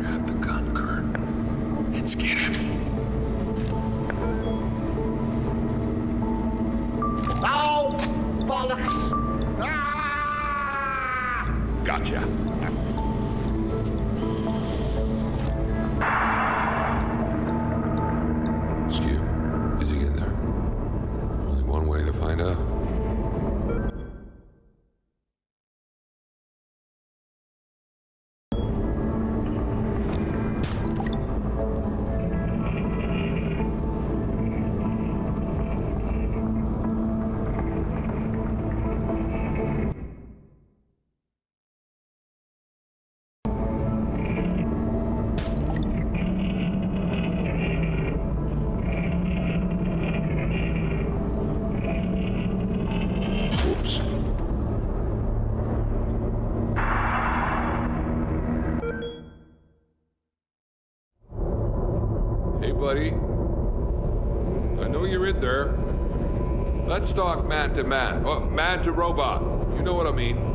Grab the gun, Kurt. Let's get him. Gotcha. Skew, is he in there? Only one way to find out. Buddy, I know you're in there. Let's talk man to man, or man to robot. You know what I mean.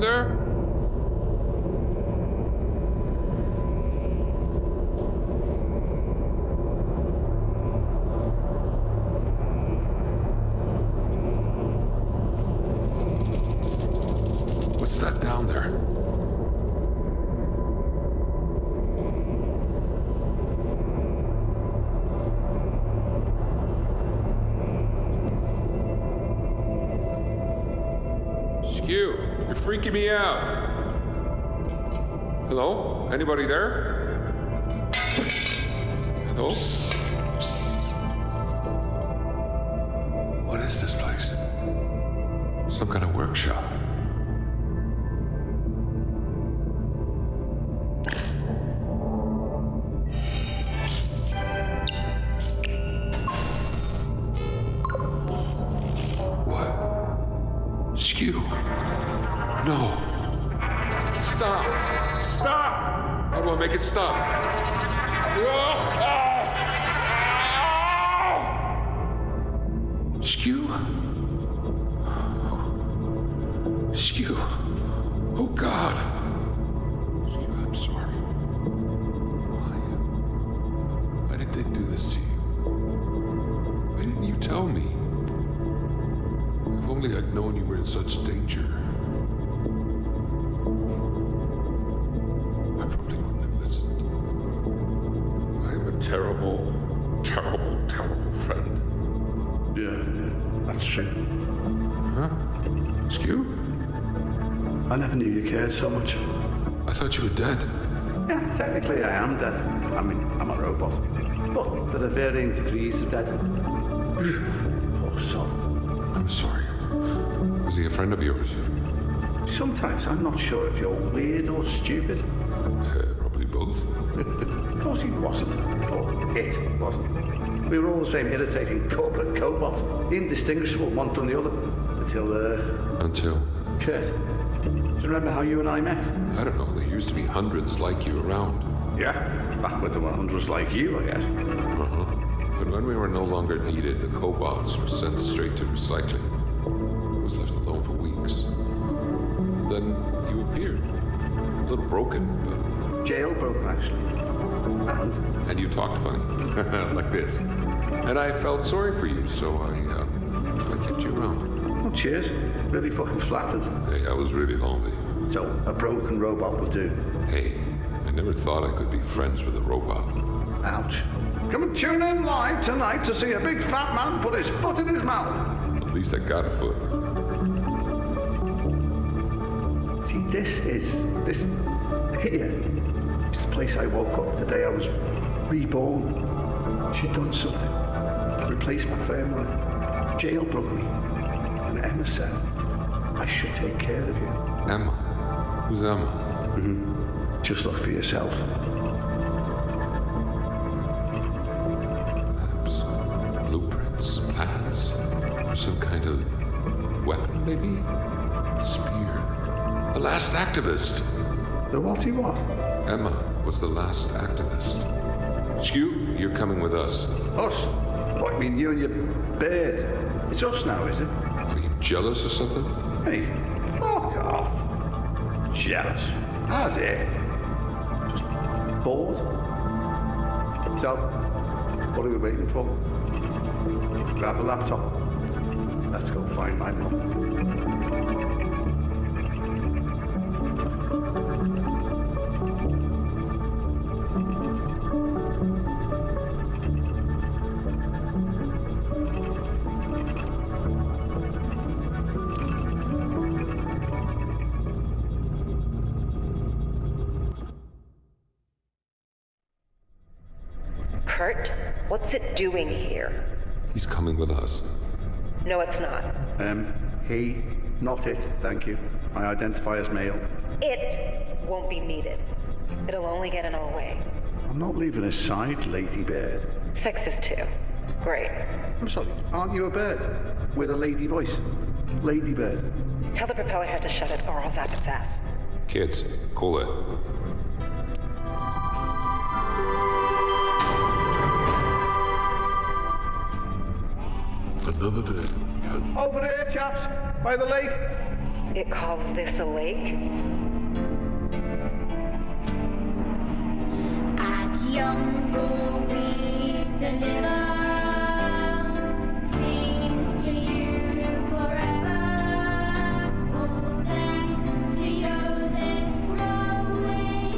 there? Freaking me out. Hello? Anybody there? Hello? What is this place? Some kind of workshop. What? Skew. No. Stop. Stop. How do I make it stop? Skew? Skew. Oh, God. Skew, I'm sorry. Why did they do this to you? Why didn't you tell me? If only I'd known you were in such danger. Terrible friend. Yeah, that's true. Huh? Skew? I never knew you cared so much. I thought you were dead. Yeah, technically I am dead. I mean, I'm a robot. But there are varying degrees of dead. Poor soul. I'm sorry. Is he a friend of yours? Sometimes I'm not sure if you're weird or stupid. Probably both. Of course he wasn't. Or it wasn't. We were all the same irritating corporate cobot, indistinguishable one from the other. Until? Kurt. Do you remember how you and I met? I don't know. There used to be hundreds like you around. Yeah, back when there were hundreds like you, I guess. Uh-huh. But when we were no longer needed, the cobots were sent straight to recycling. I was left alone for weeks. But then you appeared. A little broken, but... Jailbroken, actually. And you talked funny, like this. And I felt sorry for you, so I kept you around. Oh, cheers. Really fucking flattered. Hey, I was really lonely. So a broken robot will do. Hey, I never thought I could be friends with a robot. Ouch. Come and tune in live tonight to see a big fat man put his foot in his mouth. At least I got a foot. See, this here. It's the place I woke up the day I was reborn. She'd done something, replaced my family, jailbroke me. And Emma said, I should take care of you. Emma? Who's Emma? Mm-hmm. Just look for yourself. Perhaps blueprints, plans, or some kind of weapon, maybe? Spear. The last activist. The what-y what? Emma was the last activist. Skew, you're coming with us. Us? What, you mean you and your bird? It's us now, is it? Are you jealous or something? Hey, fuck off. Jealous? As if. Just bored. So, what are we waiting for? Grab the laptop. Let's go find my mum. Kurt, what's it doing here? He's coming with us. No, it's not. He, not it, thank you. I identify as male. It won't be needed. It'll only get in our way. I'm not leaving his side, lady bird. Sexist too. Great. I'm sorry, aren't you a bird? With a lady voice. Lady bird. Tell the propeller head to shut it or I'll zap its ass. Kids, cool it. Another bird. Over there, chaps, by the lake. It calls this a lake? At Jüngle we deliver dreams to you forever. All thanks to Joseph's growing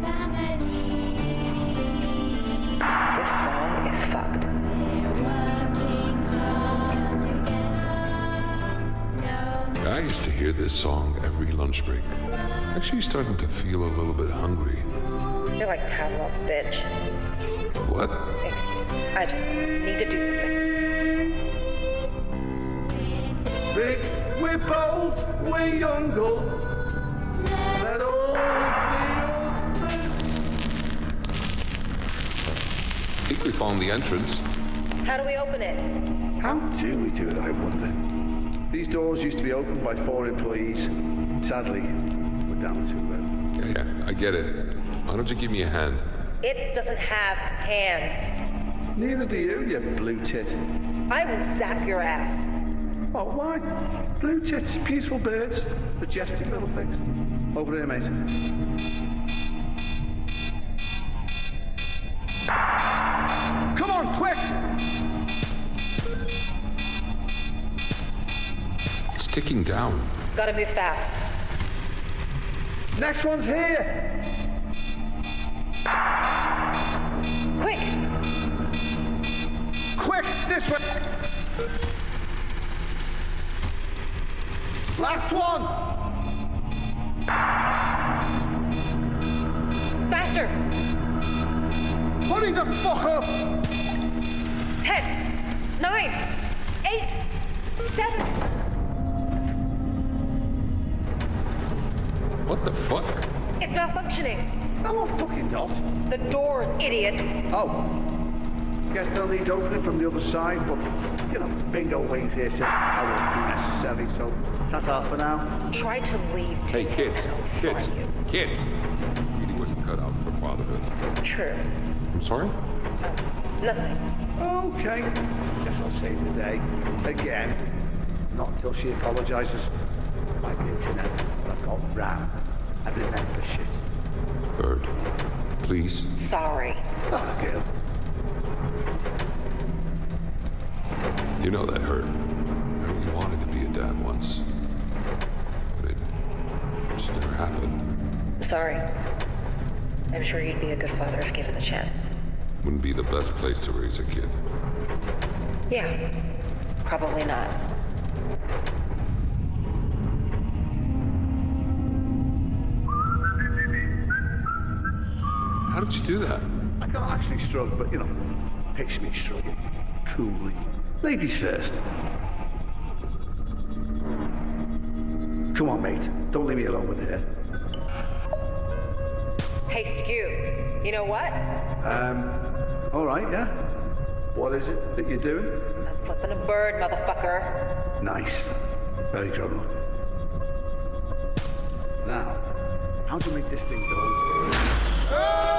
family. This song is fucked. We're working hard together. No. I used to hear this song every lunch break. Actually starting to feel a little bit hungry. You're like Pavlov's bitch. What? Excuse me. I just need to do something. Big, we're bold, we're Jüngle. Let all I think we found the entrance. How do we open it? How do we do it, I wonder? These doors used to be opened by 4 employees. Sadly, we're down to yeah, I get it. Why don't you give me a hand? It doesn't have hands. Neither do you, you blue tit. I will zap your ass. Oh, why? Blue tits, beautiful birds, majestic little things. Over here, mate. Come on, quick! It's ticking down. Gotta move fast. Next one's here! Quick! Quick! This way! Last one! Faster! Hurry the fuck up! 10, 9, 8, 7... What the fuck? It's malfunctioning. No, I'm fucking not. The doors, idiot. Oh. Guess they'll need opening from the other side, but, you know, bingo wings here says I won't be necessary, so ta-ta for now. Try to leave. Hey, kids. It really wasn't cut out for fatherhood. True. I'm sorry? Nothing. Okay. Guess I'll save the day. Again. Not until she apologizes. Might be a tinhead, but I've got RAM. I remember shit. Bird, please. Sorry. Oh, girl. You know that hurt. I really wanted to be a dad once. But it just never happened. Sorry. I'm sure you'd be a good father if given the chance. Wouldn't be the best place to raise a kid. Yeah, probably not. How did you do that? I can't actually struggle, but, you know, picture me struggling, coolly. Ladies first. Come on, mate. Don't leave me alone with her. Hey, Skew. You know what? All right, yeah. What is it that you're doing? I'm flipping a bird, motherfucker. Nice. Very grown up. Now, how do you make this thing go? Oh!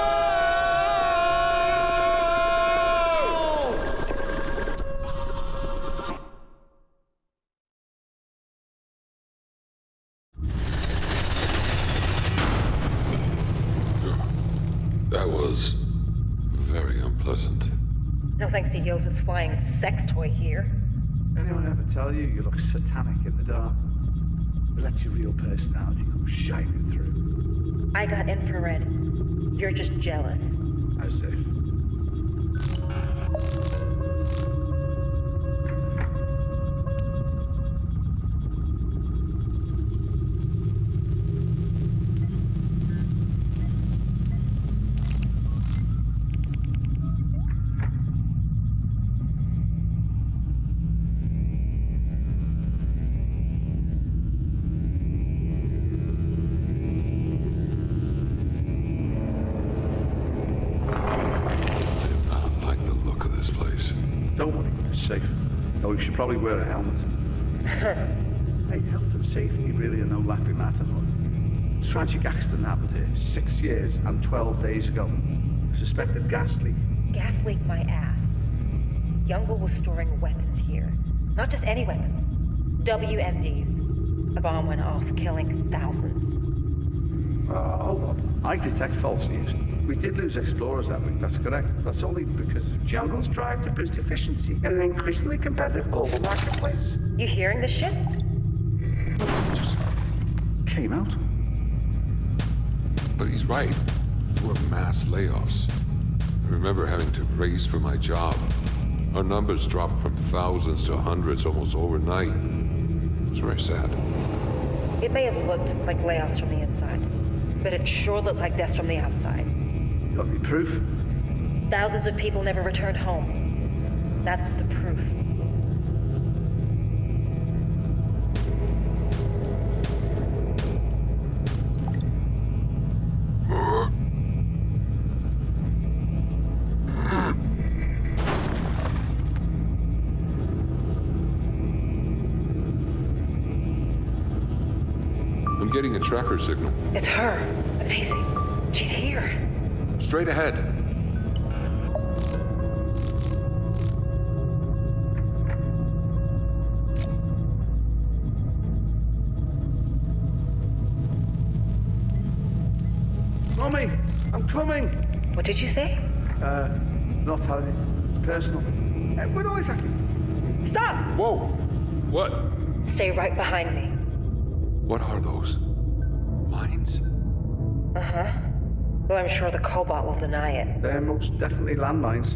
That was very unpleasant. No thanks to Yose's flying sex toy here. Anyone ever tell you you look satanic in the dark? But that's your real personality come shining through. I got infrared. You're just jealous. As if. Probably wear a helmet. Hey, health and safety really are no laughing matter. Tragic accident happened here 6 years and 12 days ago. Suspected gas leak. Gas leak my ass. Jüngle was storing weapons here. Not just any weapons. WMDs. The bomb went off, killing thousands. Hold on. I detect false news. We did lose explorers that week, that's correct. That's only because of Jungle's drive to boost efficiency in an increasingly competitive global marketplace. You hearing this shit? Came out. But he's right. There were mass layoffs. I remember having to race for my job. Our numbers dropped from thousands to hundreds almost overnight. It was very sad. It may have looked like layoffs from the inside, but it sure looked like deaths from the outside. Got the proof? Thousands of people never returned home. That's the proof. I'm getting a tracker signal. It's her. Amazing. She's here. Straight ahead. Mommy, I'm coming. What did you say? Not hardly personal. We're not exactly. Stop! Whoa! What? Stay right behind me. What are those? Mines? Uh-huh. Though I'm sure the Cobalt will deny it. They're most definitely landmines.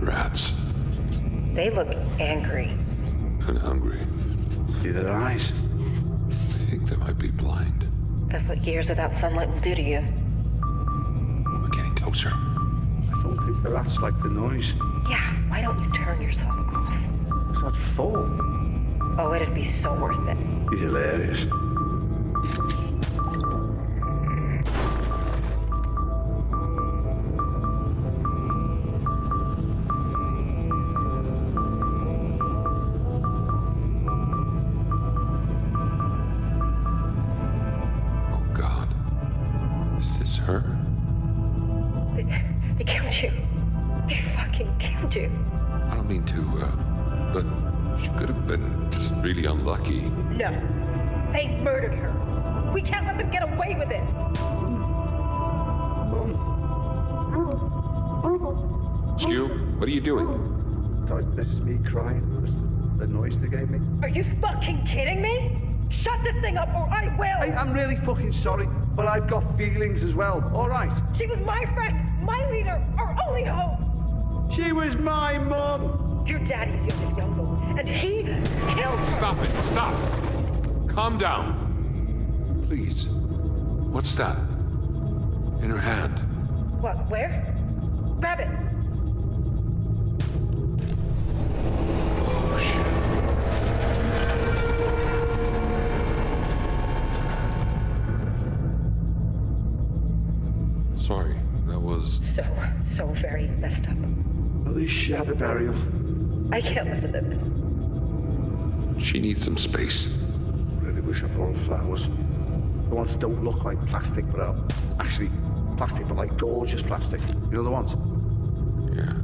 Rats. They look angry. And hungry. See their eyes? I think they might be blind. That's what years without sunlight will do to you. We're getting closer. I don't think the rats like the noise. Yeah, why don't you turn yourself off? It's not full. Oh, it'd be so worth it. It's hilarious. Skew, what are you doing? Sorry, this is me crying. It was the noise they gave me. Are you fucking kidding me? Shut this thing up or I will! I'm really fucking sorry, but I've got feelings as well, alright? She was my friend, my leader, our only hope! She was my mom! Your daddy's your Jungle, and he killed her! Stop it, stop! Calm down. Please. What's that? In her hand. What, where? Grab it! Sorry, that was... So very messed up. At least she had a burial. I can't listen to this. She needs some space. Really wish I brought flowers. The ones that don't look like plastic, but are actually plastic, but like gorgeous plastic. You know the ones? Yeah.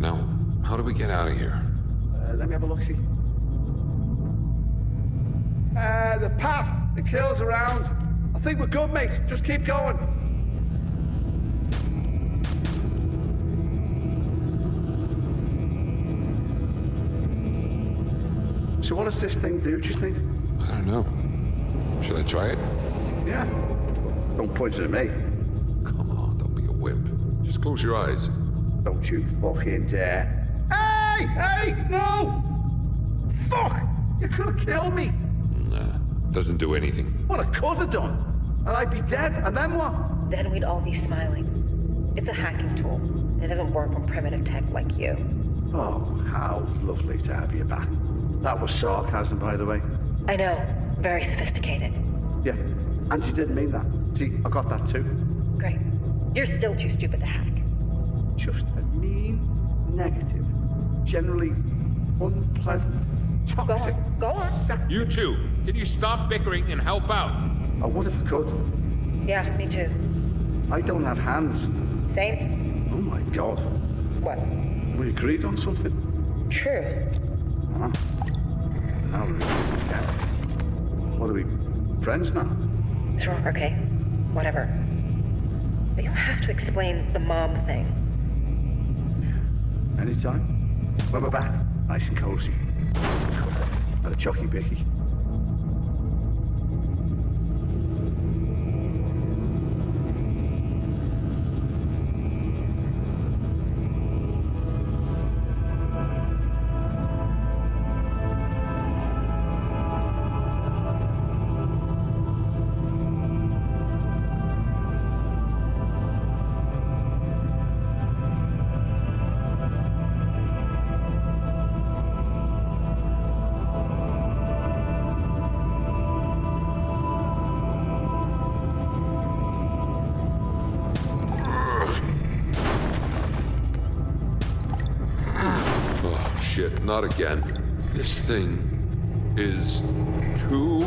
Now, how do we get out of here? Let me have a look-see. The path, the kills around. I think we're good, mate. Just keep going. So what does this thing do you think? I don't know. Should I try it? Yeah. Don't point it at me. Come on, don't be a wimp. Just close your eyes. Don't you fucking dare. Hey! Hey! No! Fuck! You could have killed me. Nah, doesn't do anything. Well, I could have done. And I'd be dead, and then what? Then we'd all be smiling. It's a hacking tool, and it doesn't work on primitive tech like you. Oh, how lovely to have you back. That was sarcasm, by the way. I know. Very sophisticated. Yeah. And you didn't mean that. See, I got that too. Great. You're still too stupid to hack. just a mean, negative, generally unpleasant, toxic... Go on. You two, can you stop bickering and help out? I would if I could. Yeah, me too. I don't have hands. Same. Oh my god. What? We agreed on something. True. Huh? No, yeah. What are we, friends now? Sure, okay. Whatever. But you'll have to explain the mom thing. Anytime. Well, we're back. Nice and cozy. At a chocky bicky. Not again. This thing is too...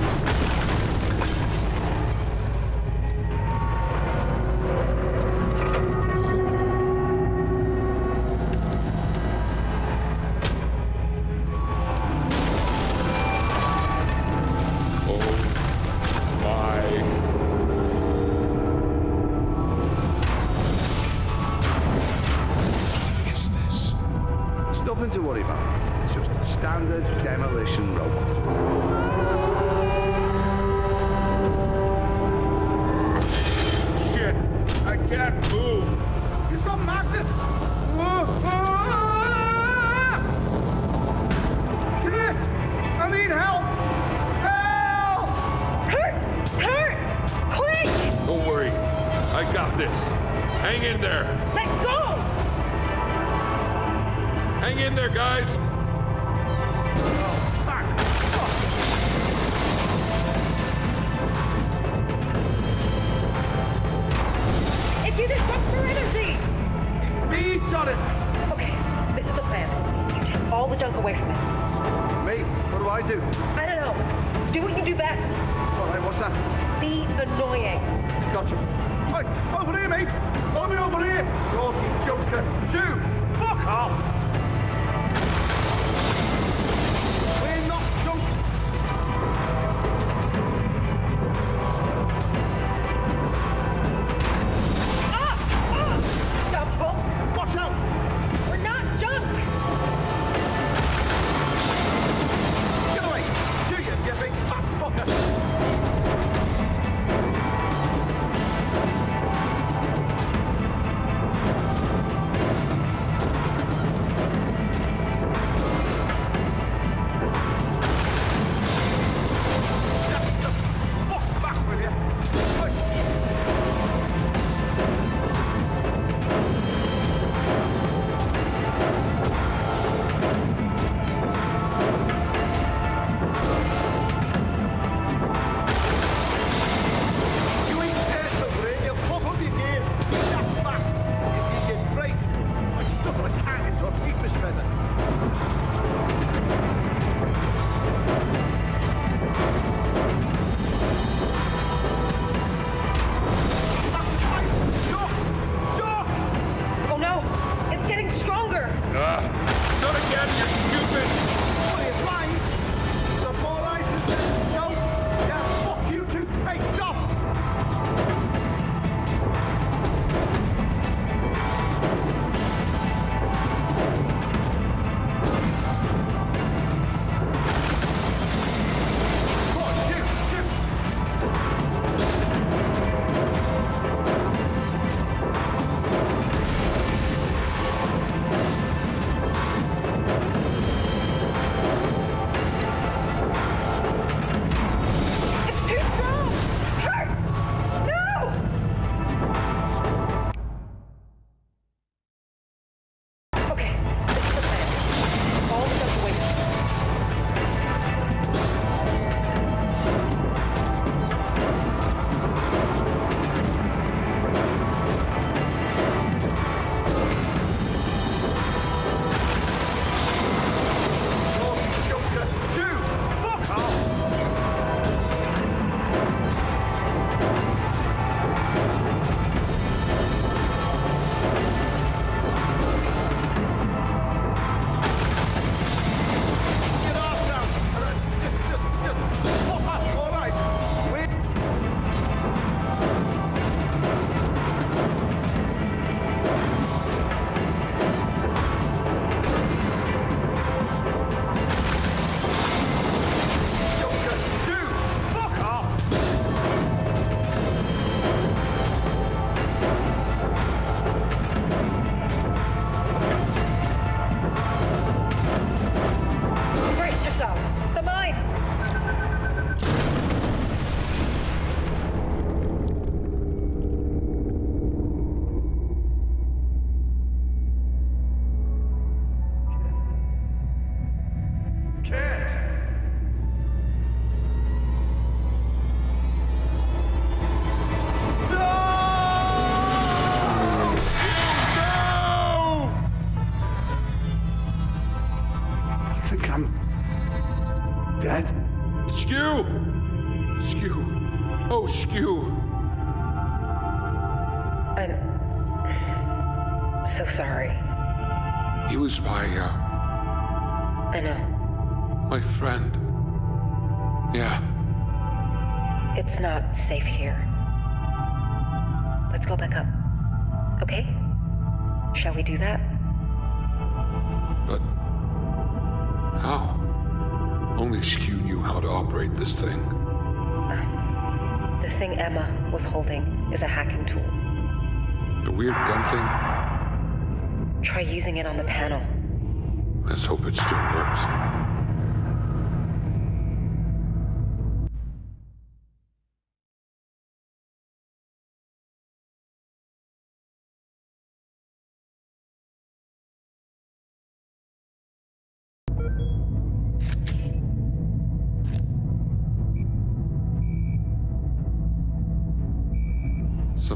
Some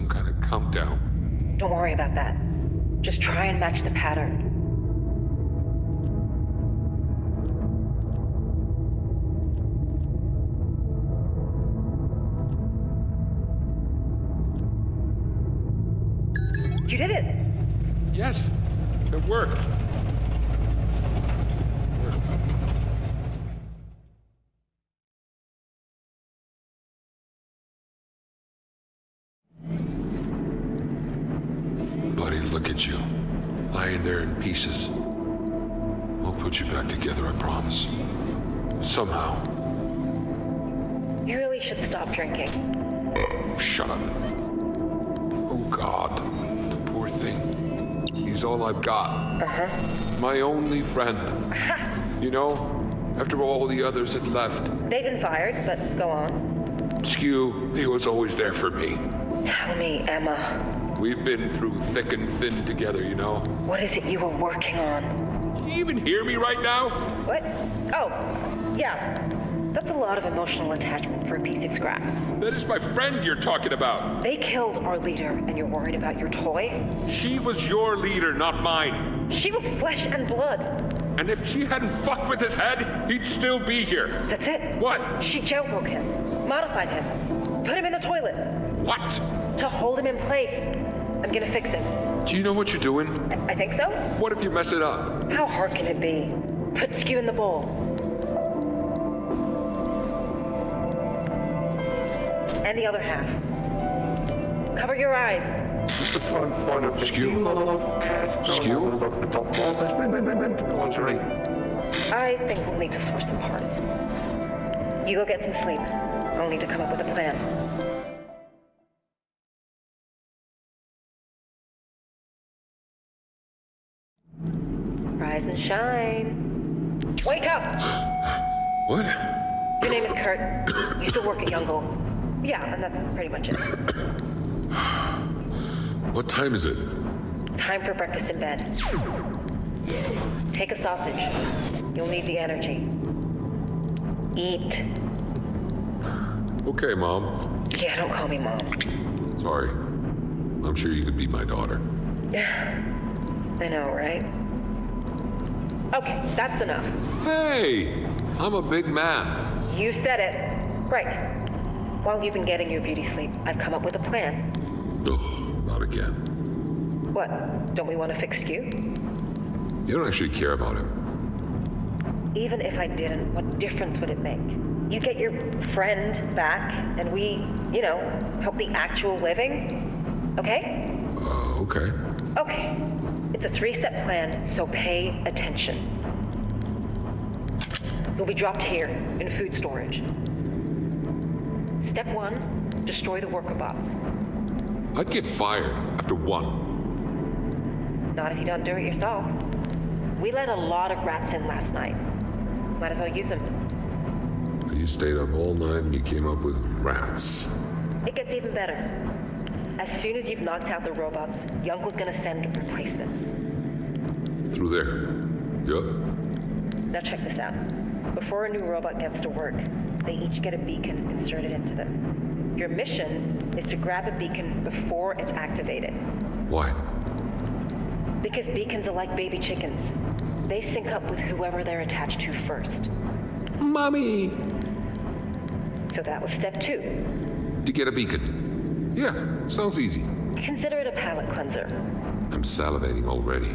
kind of countdown. Don't worry about that. Just try and match the pattern. You did it! Yes, it worked. Pieces. I'll put you back together, I promise. Somehow. You really should stop drinking. Shut up. Oh God, the poor thing. He's all I've got. Uh-huh. My only friend. You know, after all the others had left. They've been fired, but go on. Skew, he was always there for me. Tell me, Emma. We've been through thick and thin together, you know. What is it you were working on? Can you even hear me right now? What? Oh, yeah. That's a lot of emotional attachment for a piece of scrap. That is my friend you're talking about. They killed our leader, and you're worried about your toy? She was your leader, not mine. She was flesh and blood. And if she hadn't fucked with his head, he'd still be here. That's it. What? She jailbroke him, modified him, put him in the toilet. What? To hold him in place. I'm gonna fix him. Do you know what you're doing? I think so. What if you mess it up? How hard can it be? Put Skew in the bowl. And the other half. Cover your eyes. Skew? Skew? I think we'll need to source some parts. You go get some sleep. I'll need to come up with a plan. And shine. Wake up! What? Your name is Kurt. You used to work at Jüngle. Yeah, and that's pretty much it. What time is it? Time for breakfast in bed. Take a sausage. You'll need the energy. Eat. Okay, Mom. Yeah, don't call me Mom. Sorry. I'm sure you could be my daughter. Yeah. I know, right? Okay, that's enough. Hey, I'm a big man. You said it. Right. While you've been getting your beauty sleep, I've come up with a plan. Ugh, not again. What? Don't we want to fix Skew? You don't actually care about him. Even if I didn't, what difference would it make? You get your friend back, and we, you know, help the actual living? Okay? Okay. Okay. It's a three-step plan, so pay attention. You'll be dropped here, in food storage. Step one, destroy the worker bots. I'd get fired after one. Not if you don't do it yourself. We let a lot of rats in last night. Might as well use them. You stayed up all night and you came up with rats. It gets even better. As soon as you've knocked out the robots, Jüngle's gonna send replacements. Through there. Yep. Now check this out. Before a new robot gets to work, they each get a beacon inserted into them. Your mission is to grab a beacon before it's activated. Why? Because beacons are like baby chickens. They sync up with whoever they're attached to first. Mommy! So that was step 2. To get a beacon. Yeah, sounds easy. Consider it a palate cleanser. I'm salivating already.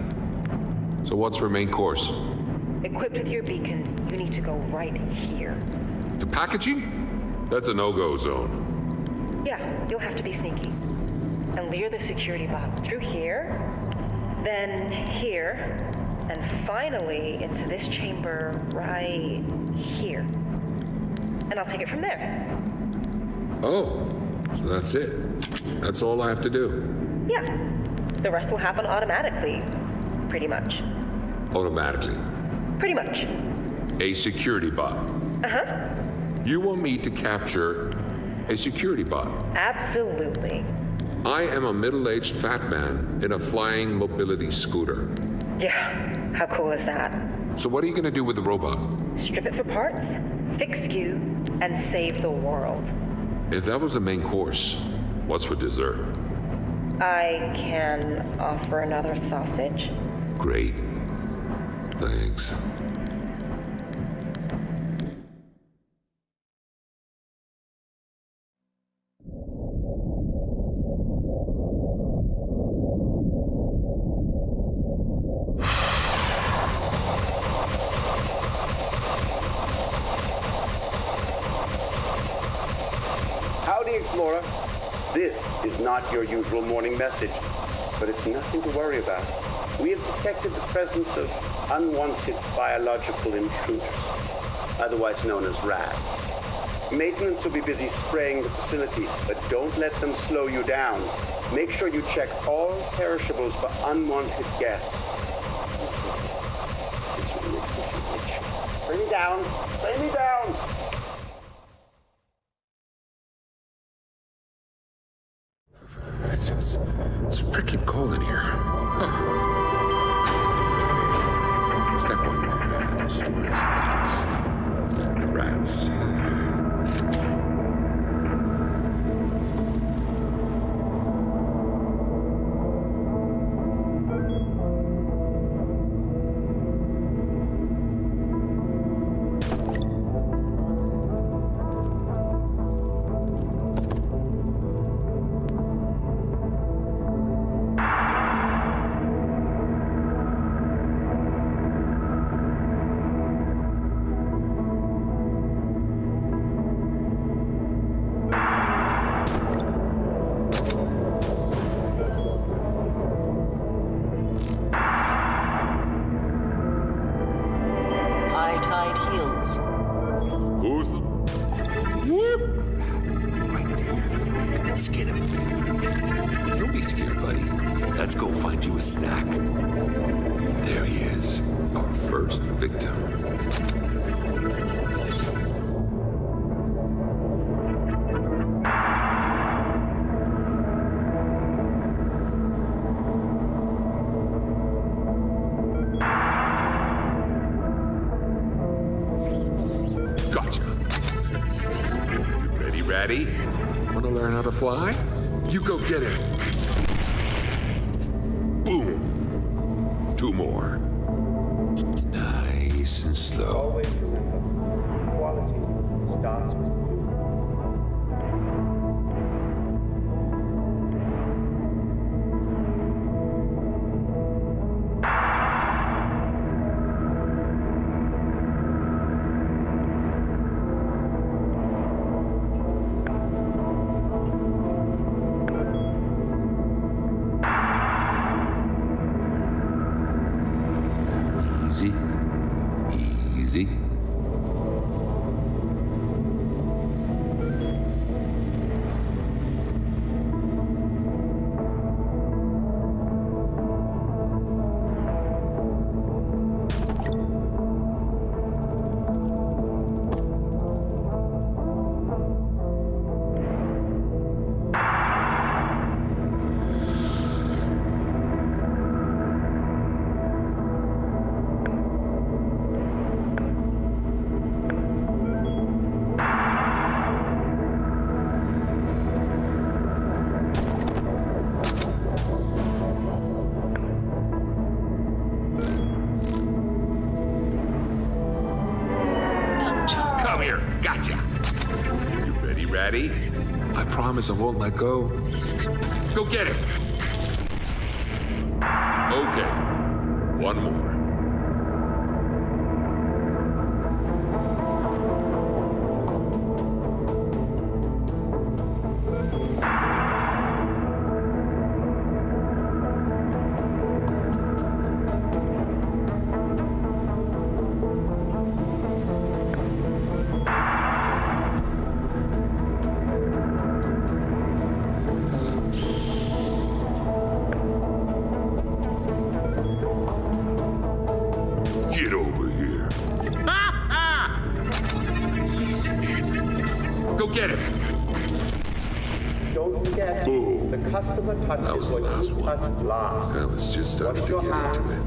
So what's for main course? Equipped with your beacon, you need to go right here. The packaging? That's a no-go zone. Yeah, you'll have to be sneaky. And lure the security bot through here, then here, and finally into this chamber right here. And I'll take it from there. Oh, so that's it. That's all I have to do. Yeah, the rest will happen automatically, pretty much. Automatically? Pretty much. A security bot. Uh-huh. You want me to capture a security bot? Absolutely. I am a middle-aged fat man in a flying mobility scooter. Yeah, how cool is that? So what are you gonna do with the robot? Strip it for parts, fix Skew, and save the world. If that was the main course, what's for dessert? I can offer another sausage. Great. Thanks. Not your usual morning message, but it's nothing to worry about. We have detected the presence of unwanted biological intruders, otherwise known as rats. Maintenance will be busy spraying the facility, but don't let them slow you down. Make sure you check all perishables for unwanted guests. This really makes me feel rich. Bring me down! Bring me down! It's freaking cold in here. Huh. Step 1. Destroy those rats. The rats. Fly? You go get it. Boom. 2 more. Nice and slow. Easy. lawyer. Gotcha. You ready, Ratty? I promise I won't let go. Go get it. Okay. One more. That was the last one. I was just starting to get into it.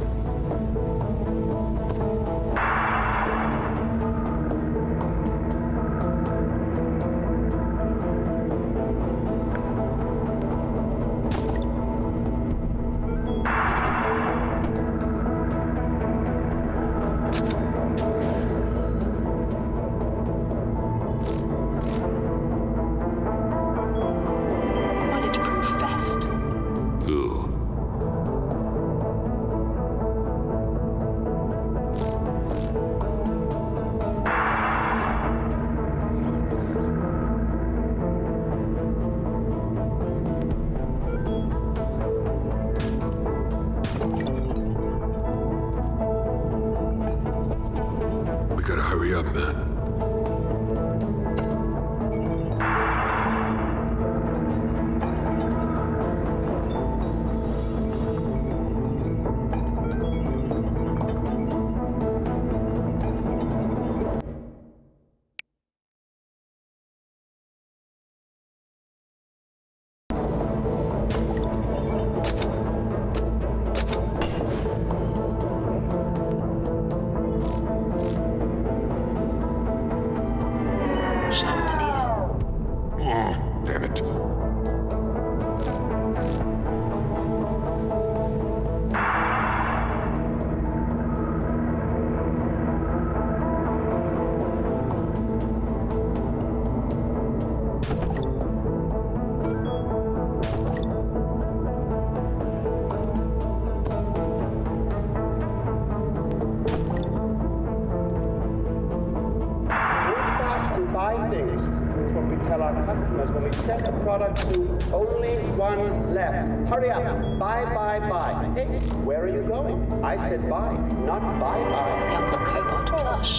I said bye, not bye-bye. Young Cobalt plush.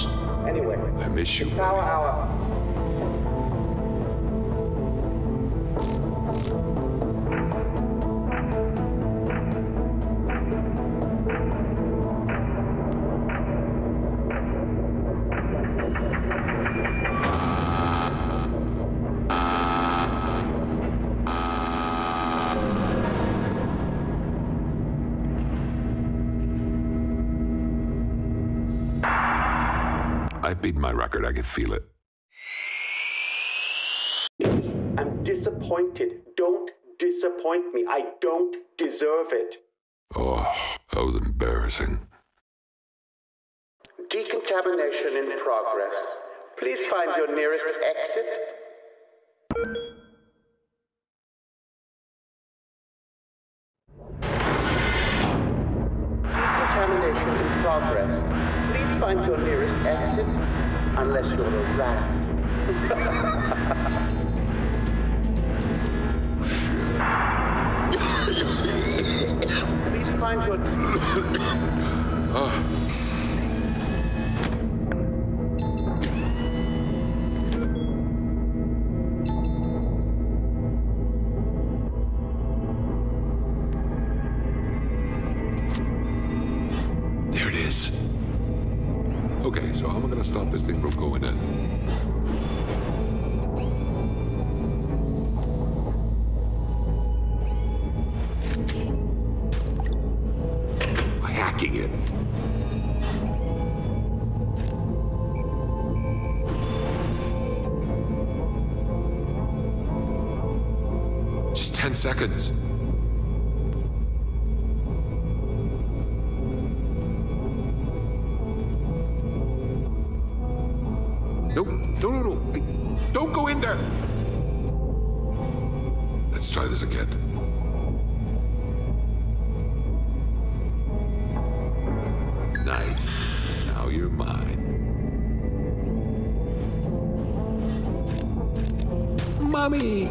Anyway, I miss you. Power hour. Beat my record, I can feel it. I'm disappointed. Don't disappoint me. I don't deserve it. Oh, that was embarrassing. Decontamination in progress. Please find your nearest exit. Decontamination in progress. Find your nearest exit, unless you're a rat. Oh, shit. Please find your... Stop this thing from going in. By hacking it. Just 10 seconds. No. Don't go in there. Let's try this again. Nice. Now you're mine. Mommy!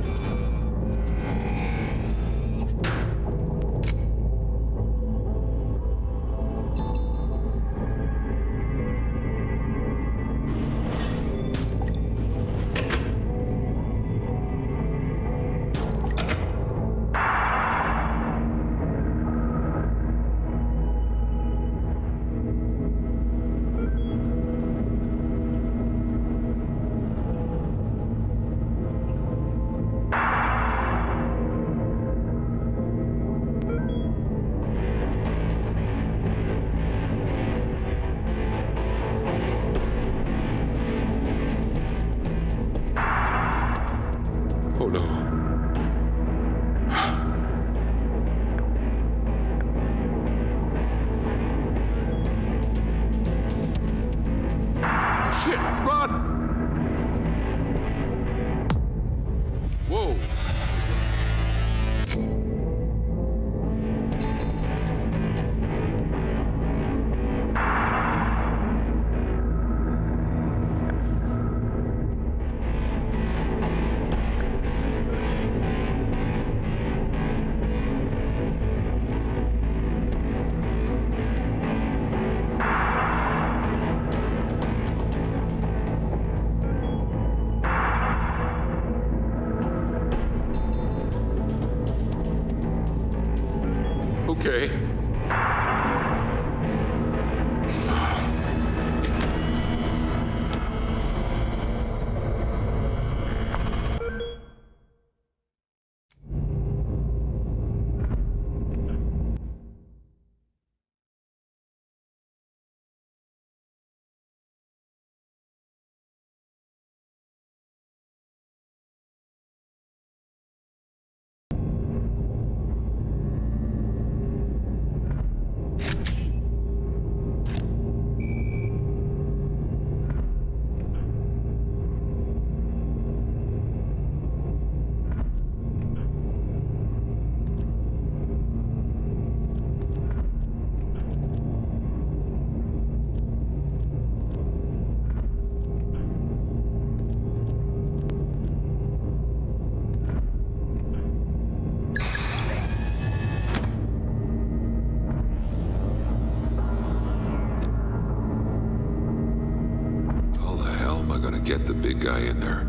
Get the big guy in there.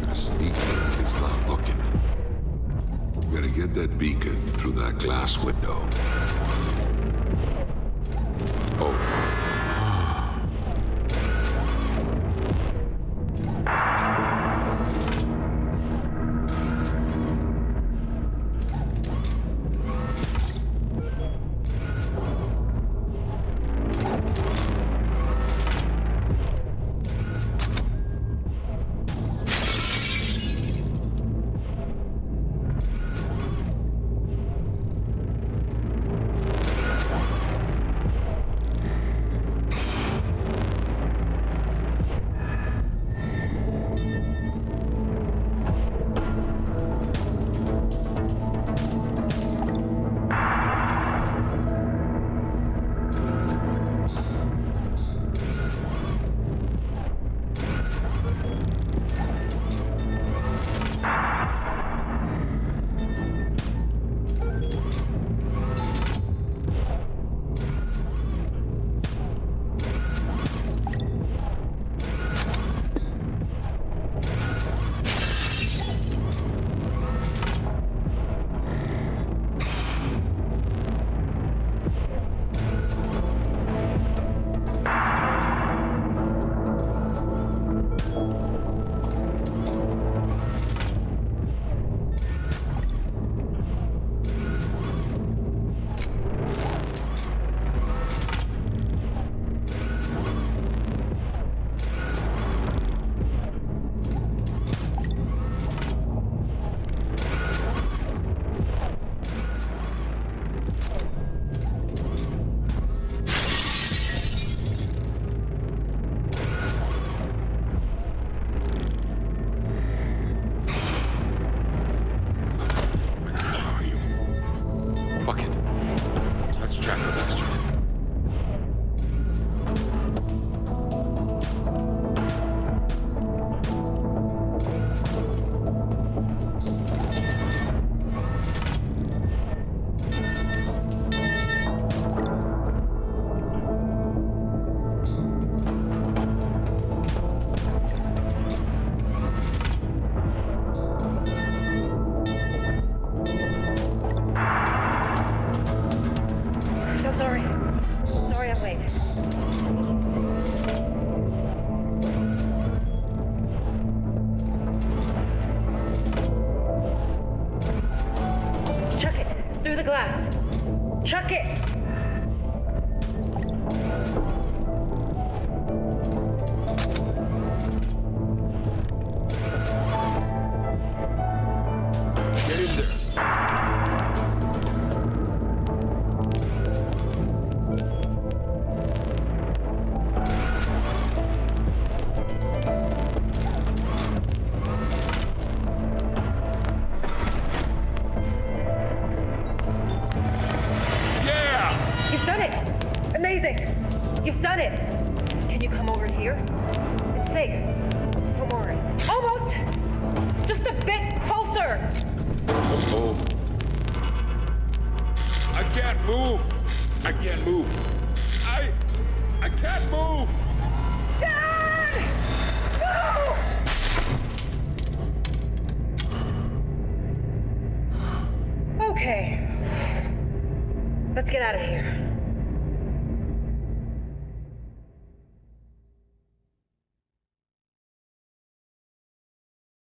Gotta sneak in if he's not looking. Gotta get that beacon through that glass window. Oh. amazing! You've done it! Can you come over here? It's safe. Don't worry. Almost! Just a bit closer! I can't move! I can't move!